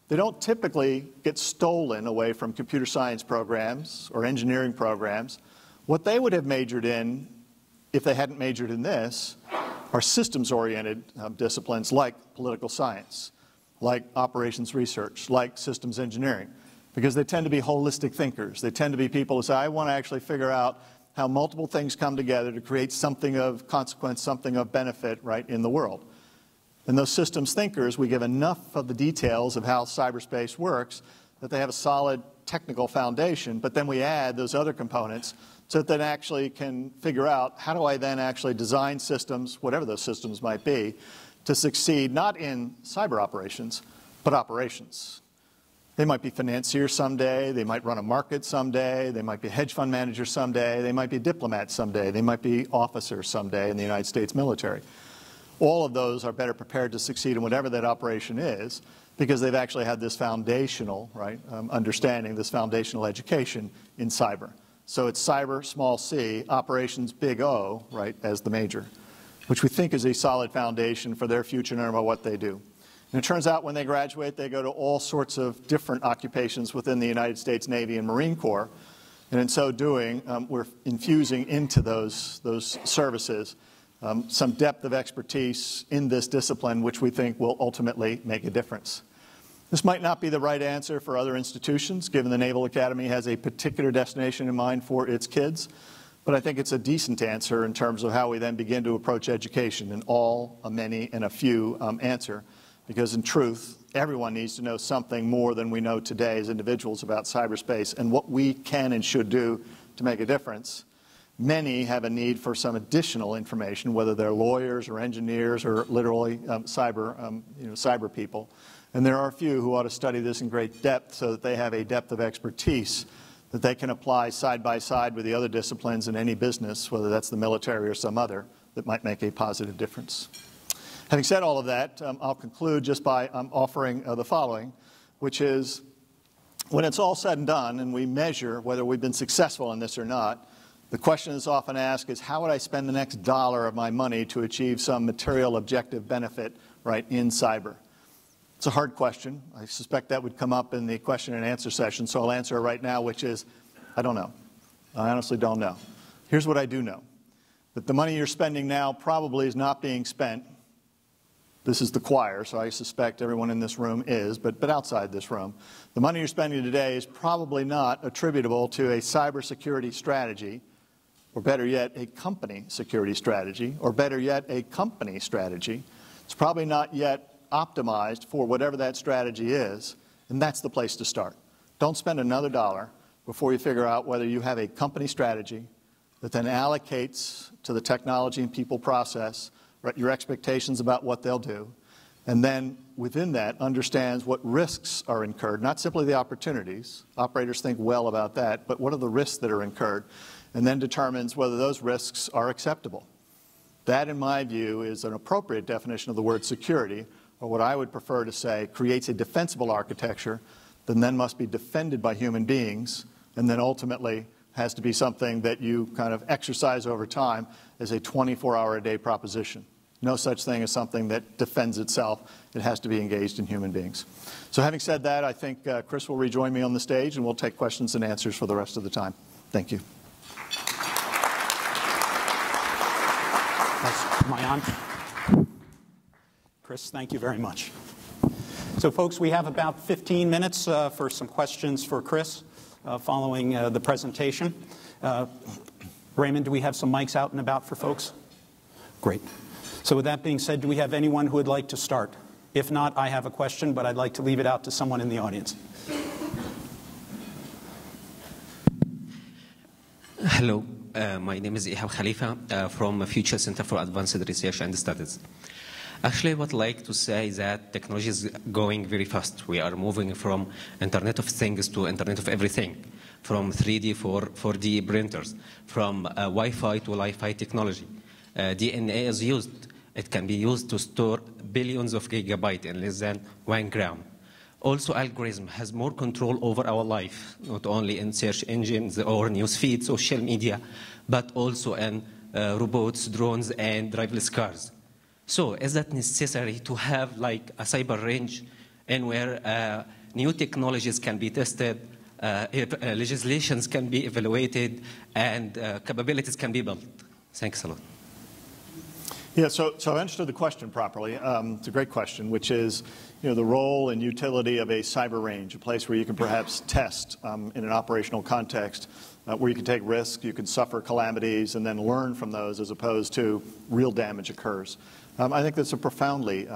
they don't typically get stolen away from computer science programs or engineering programs. What they would have majored in, if they hadn't majored in this, are systems-oriented disciplines like political science, like operations research, like systems engineering. Because they tend to be holistic thinkers. They tend to be people who say, I want to actually figure out how multiple things come together to create something of consequence, something of benefit, right, in the world. And those systems thinkers, we give enough of the details of how cyberspace works that they have a solid technical foundation, but then we add those other components so that they actually can figure out, how do I then actually design systems, whatever those systems might be, to succeed not in cyber operations, but operations. They might be financiers someday, they might run a market someday, they might be hedge fund managers someday, they might be diplomats someday, they might be officers someday in the United States military. All of those are better prepared to succeed in whatever that operation is because they've actually had this foundational, right, understanding, this foundational education in cyber. So it's cyber, small c, operations, big O, right, as the major, which we think is a solid foundation for their future no matter what they do. And it turns out when they graduate, they go to all sorts of different occupations within the United States Navy and Marine Corps. And in so doing, we're infusing into those services some depth of expertise in this discipline, which we think will ultimately make a difference. This might not be the right answer for other institutions, given the Naval Academy has a particular destination in mind for its kids. But I think it's a decent answer in terms of how we then begin to approach education, an all, a many, and a few answer. Because in truth, everyone needs to know something more than we know today as individuals about cyberspace and what we can and should do to make a difference. Many have a need for some additional information, whether they're lawyers or engineers or literally cyber people. And there are a few who ought to study this in great depth so that they have a depth of expertise that they can apply side by side with the other disciplines in any business, whether that's the military or some other, that might make a positive difference. Having said all of that, I'll conclude just by offering the following, which is when it's all said and done and we measure whether we've been successful in this or not, the question that's often asked is, how would I spend the next dollar of my money to achieve some material objective benefit, right, in cyber? It's a hard question. I suspect that would come up in the question and answer session, so I'll answer it right now, which is, I don't know. I honestly don't know. Here's what I do know, that the money you're spending now probably is not being spent. This is the choir, so I suspect everyone in this room is, but outside this room. The money you're spending today is probably not attributable to a cybersecurity strategy, or better yet, a company security strategy, or better yet, a company strategy. It's probably not yet optimized for whatever that strategy is, and that's the place to start. Don't spend another dollar before you figure out whether you have a company strategy that then allocates to the technology and people process your expectations about what they'll do, and then within that understands what risks are incurred, not simply the opportunities. Operators think well about that, but what are the risks that are incurred, and then determines whether those risks are acceptable. That, in my view, is an appropriate definition of the word security, or what I would prefer to say creates a defensible architecture that then must be defended by human beings, and then ultimately has to be something that you kind of exercise over time as a 24-hour-a-day proposition. no such thing as something that defends itself. It has to be engaged in human beings. So having said that, I think Chris will rejoin me on the stage, and we'll take questions and answers for the rest of the time. Thank you. Am I on? Chris, thank you very much. So folks, we have about 15 minutes for some questions for Chris following the presentation. Raymond, do we have some mics out and about for folks? Great. So with that being said, do we have anyone who would like to start? If not, I have a question, but I'd like to leave it out to someone in the audience. Hello. My name is Ihab Khalifa from Future Center for Advanced Research and Studies. Actually, I would like to say that technology is going very fast. We are moving from Internet of Things to Internet of Everything, from 3D for 4D printers, from Wi-Fi to Li-Fi technology. DNA is used. It can be used to store billions of gigabytes in less than 1 gram. Also, algorithm has more control over our life, not only in search engines or news feeds, social media, but also in robots, drones, and driverless cars. So is that necessary to have like a cyber range and where new technologies can be tested, legislations can be evaluated, and capabilities can be built? Thanks a lot. Yeah, so I understood the question properly. It's a great question, which is, you know, the role and utility of a cyber range, a place where you can perhaps test in an operational context, where you can take risks, you can suffer calamities, and then learn from those as opposed to real damage occurs. I think that's a profoundly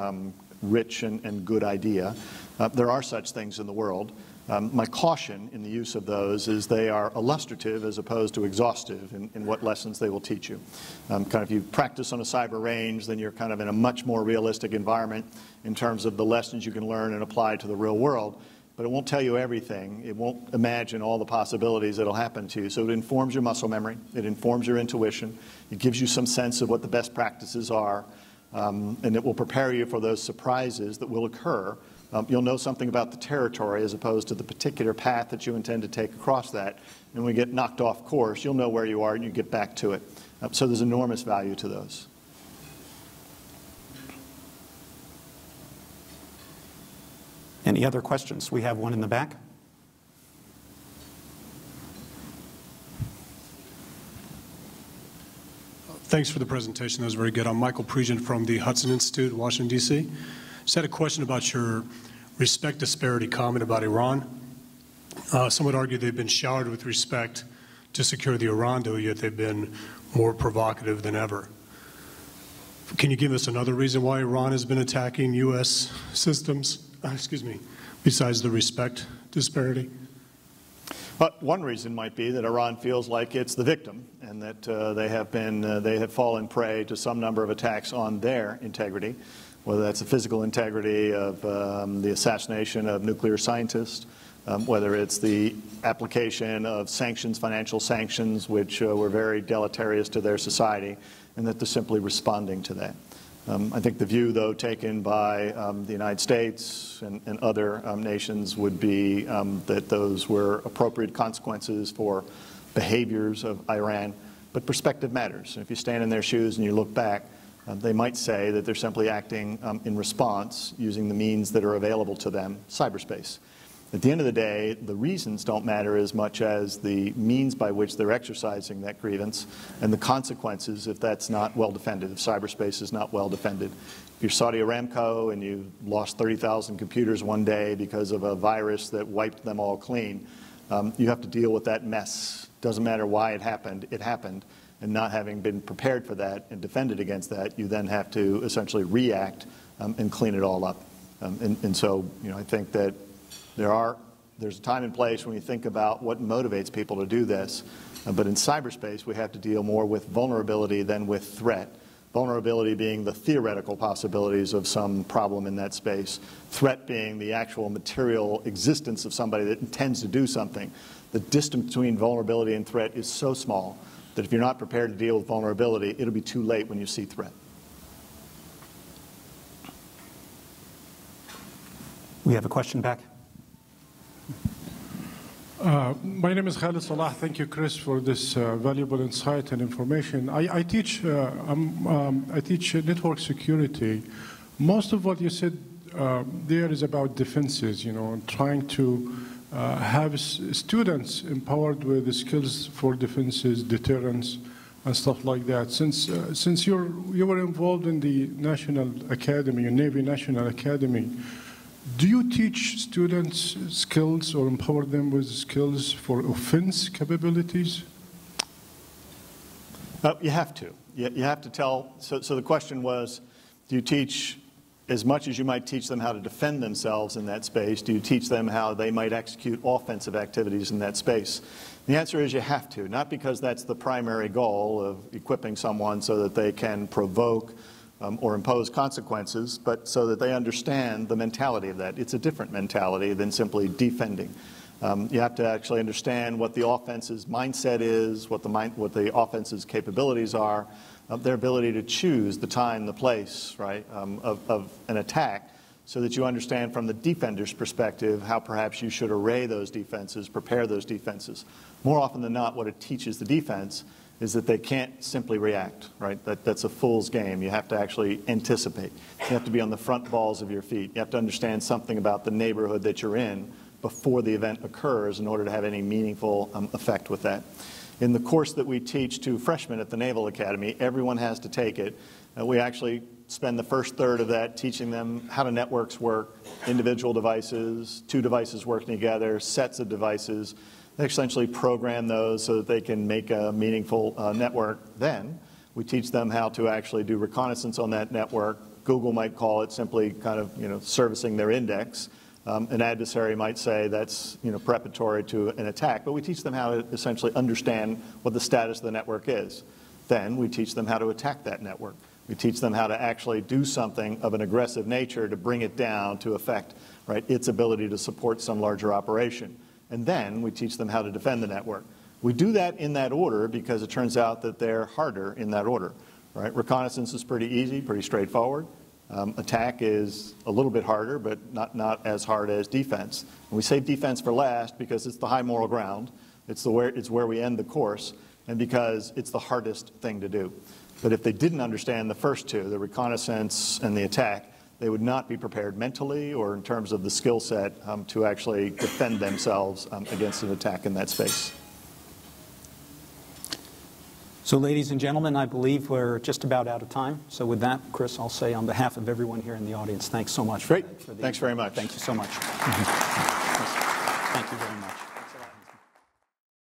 rich and good idea. There are such things in the world. My caution in the use of those is they are illustrative as opposed to exhaustive in what lessons they will teach you. Kind of, you practice on a cyber range, then you're kind of in a much more realistic environment in terms of the lessons you can learn and apply to the real world. But it won't tell you everything. It won't imagine all the possibilities that'll happen to you. So it informs your muscle memory. It informs your intuition. It gives you some sense of what the best practices are. And it will prepare you for those surprises that will occur. You'll know something about the territory as opposed to the particular path that you intend to take across that. And when we get knocked off course, you'll know where you are and you get back to it. So there's enormous value to those. Any other questions? We have one in the back. Thanks for the presentation. That was very good. I'm Michael Pregent from the Hudson Institute, Washington, D.C. Just had a question about your respect disparity comment about Iran. Some would argue they've been showered with respect to secure the Iran deal, yet they've been more provocative than ever. Can you give us another reason why Iran has been attacking U.S. systems, excuse me, besides the respect disparity? But one reason might be that Iran feels like it's the victim and that they have fallen prey to some number of attacks on their integrity, whether that's the physical integrity of the assassination of nuclear scientists, whether it's the application of sanctions, financial sanctions, which were very deleterious to their society, and that they're simply responding to that. I think the view, though, taken by the United States and other nations would be that those were appropriate consequences for behaviors of Iran. But perspective matters. And if you stand in their shoes and you look back, they might say that they're simply acting in response using the means that are available to them, cyberspace. At the end of the day, the reasons don't matter as much as the means by which they're exercising that grievance and the consequences if that's not well defended, if cyberspace is not well defended. If you're Saudi Aramco and you lost 30,000 computers one day because of a virus that wiped them all clean, you have to deal with that mess. Doesn't matter why it happened, and not having been prepared for that and defended against that, you then have to essentially react and clean it all up. And so, you know, I think that there's a time and place when you think about what motivates people to do this, but in cyberspace we have to deal more with vulnerability than with threat. Vulnerability being the theoretical possibilities of some problem in that space, threat being the actual material existence of somebody that intends to do something. The distance between vulnerability and threat is so small that if you're not prepared to deal with vulnerability, it'll be too late when you see threat. We have a question back. My name is Khalil Salah. Thank you, Chris, for this valuable insight and information. I teach network security. Most of what you said there is about defenses, you know, trying to have students empowered with the skills for defenses, deterrence, and stuff like that. Since you were involved in the National Academy, your Navy National Academy, do you teach students skills or empower them with skills for offense capabilities? You have to. You have to tell. So the question was, do you teach, as much as you might teach them how to defend themselves in that space, do you teach them how they might execute offensive activities in that space? The answer is you have to, not because that's the primary goal of equipping someone so that they can provoke or impose consequences, but so that they understand the mentality of that. It's a different mentality than simply defending. You have to actually understand what the offense's mindset is, what the offense's capabilities are, their ability to choose the time, the place, right, of an attack, so that you understand from the defender's perspective how perhaps you should array those defenses, prepare those defenses. More often than not, what it teaches the defense is that they can't simply react, right? That's a fool's game. You have to actually anticipate. You have to be on the front balls of your feet. You have to understand something about the neighborhood that you're in before the event occurs in order to have any meaningful effect with that. In the course that we teach to freshmen at the Naval Academy, everyone has to take it. We actually spend the first third of that teaching them how the networks work, individual devices, two devices working together, sets of devices. They essentially program those so that they can make a meaningful network. Then we teach them how to actually do reconnaissance on that network. Google might call it simply kind of, you know, servicing their index. An adversary might say that's, you know, preparatory to an attack. But we teach them how to essentially understand what the status of the network is. Then we teach them how to attack that network. We teach them how to actually do something of an aggressive nature to bring it down to affect, right, its ability to support some larger operation. And then we teach them how to defend the network. We do that in that order because it turns out that they're harder in that order, right? Reconnaissance is pretty easy, pretty straightforward. Attack is a little bit harder, but not as hard as defense. And we save defense for last because it's the high moral ground. It's where we end the course, and because it's the hardest thing to do. But if they didn't understand the first two, the reconnaissance and the attack, they would not be prepared mentally or in terms of the skill set to actually defend themselves against an attack in that space. So ladies and gentlemen, I believe we're just about out of time. So with that, Chris, I'll say on behalf of everyone here in the audience, thanks so much. Great. Thanks very much. Thank you so much. Thank you very much.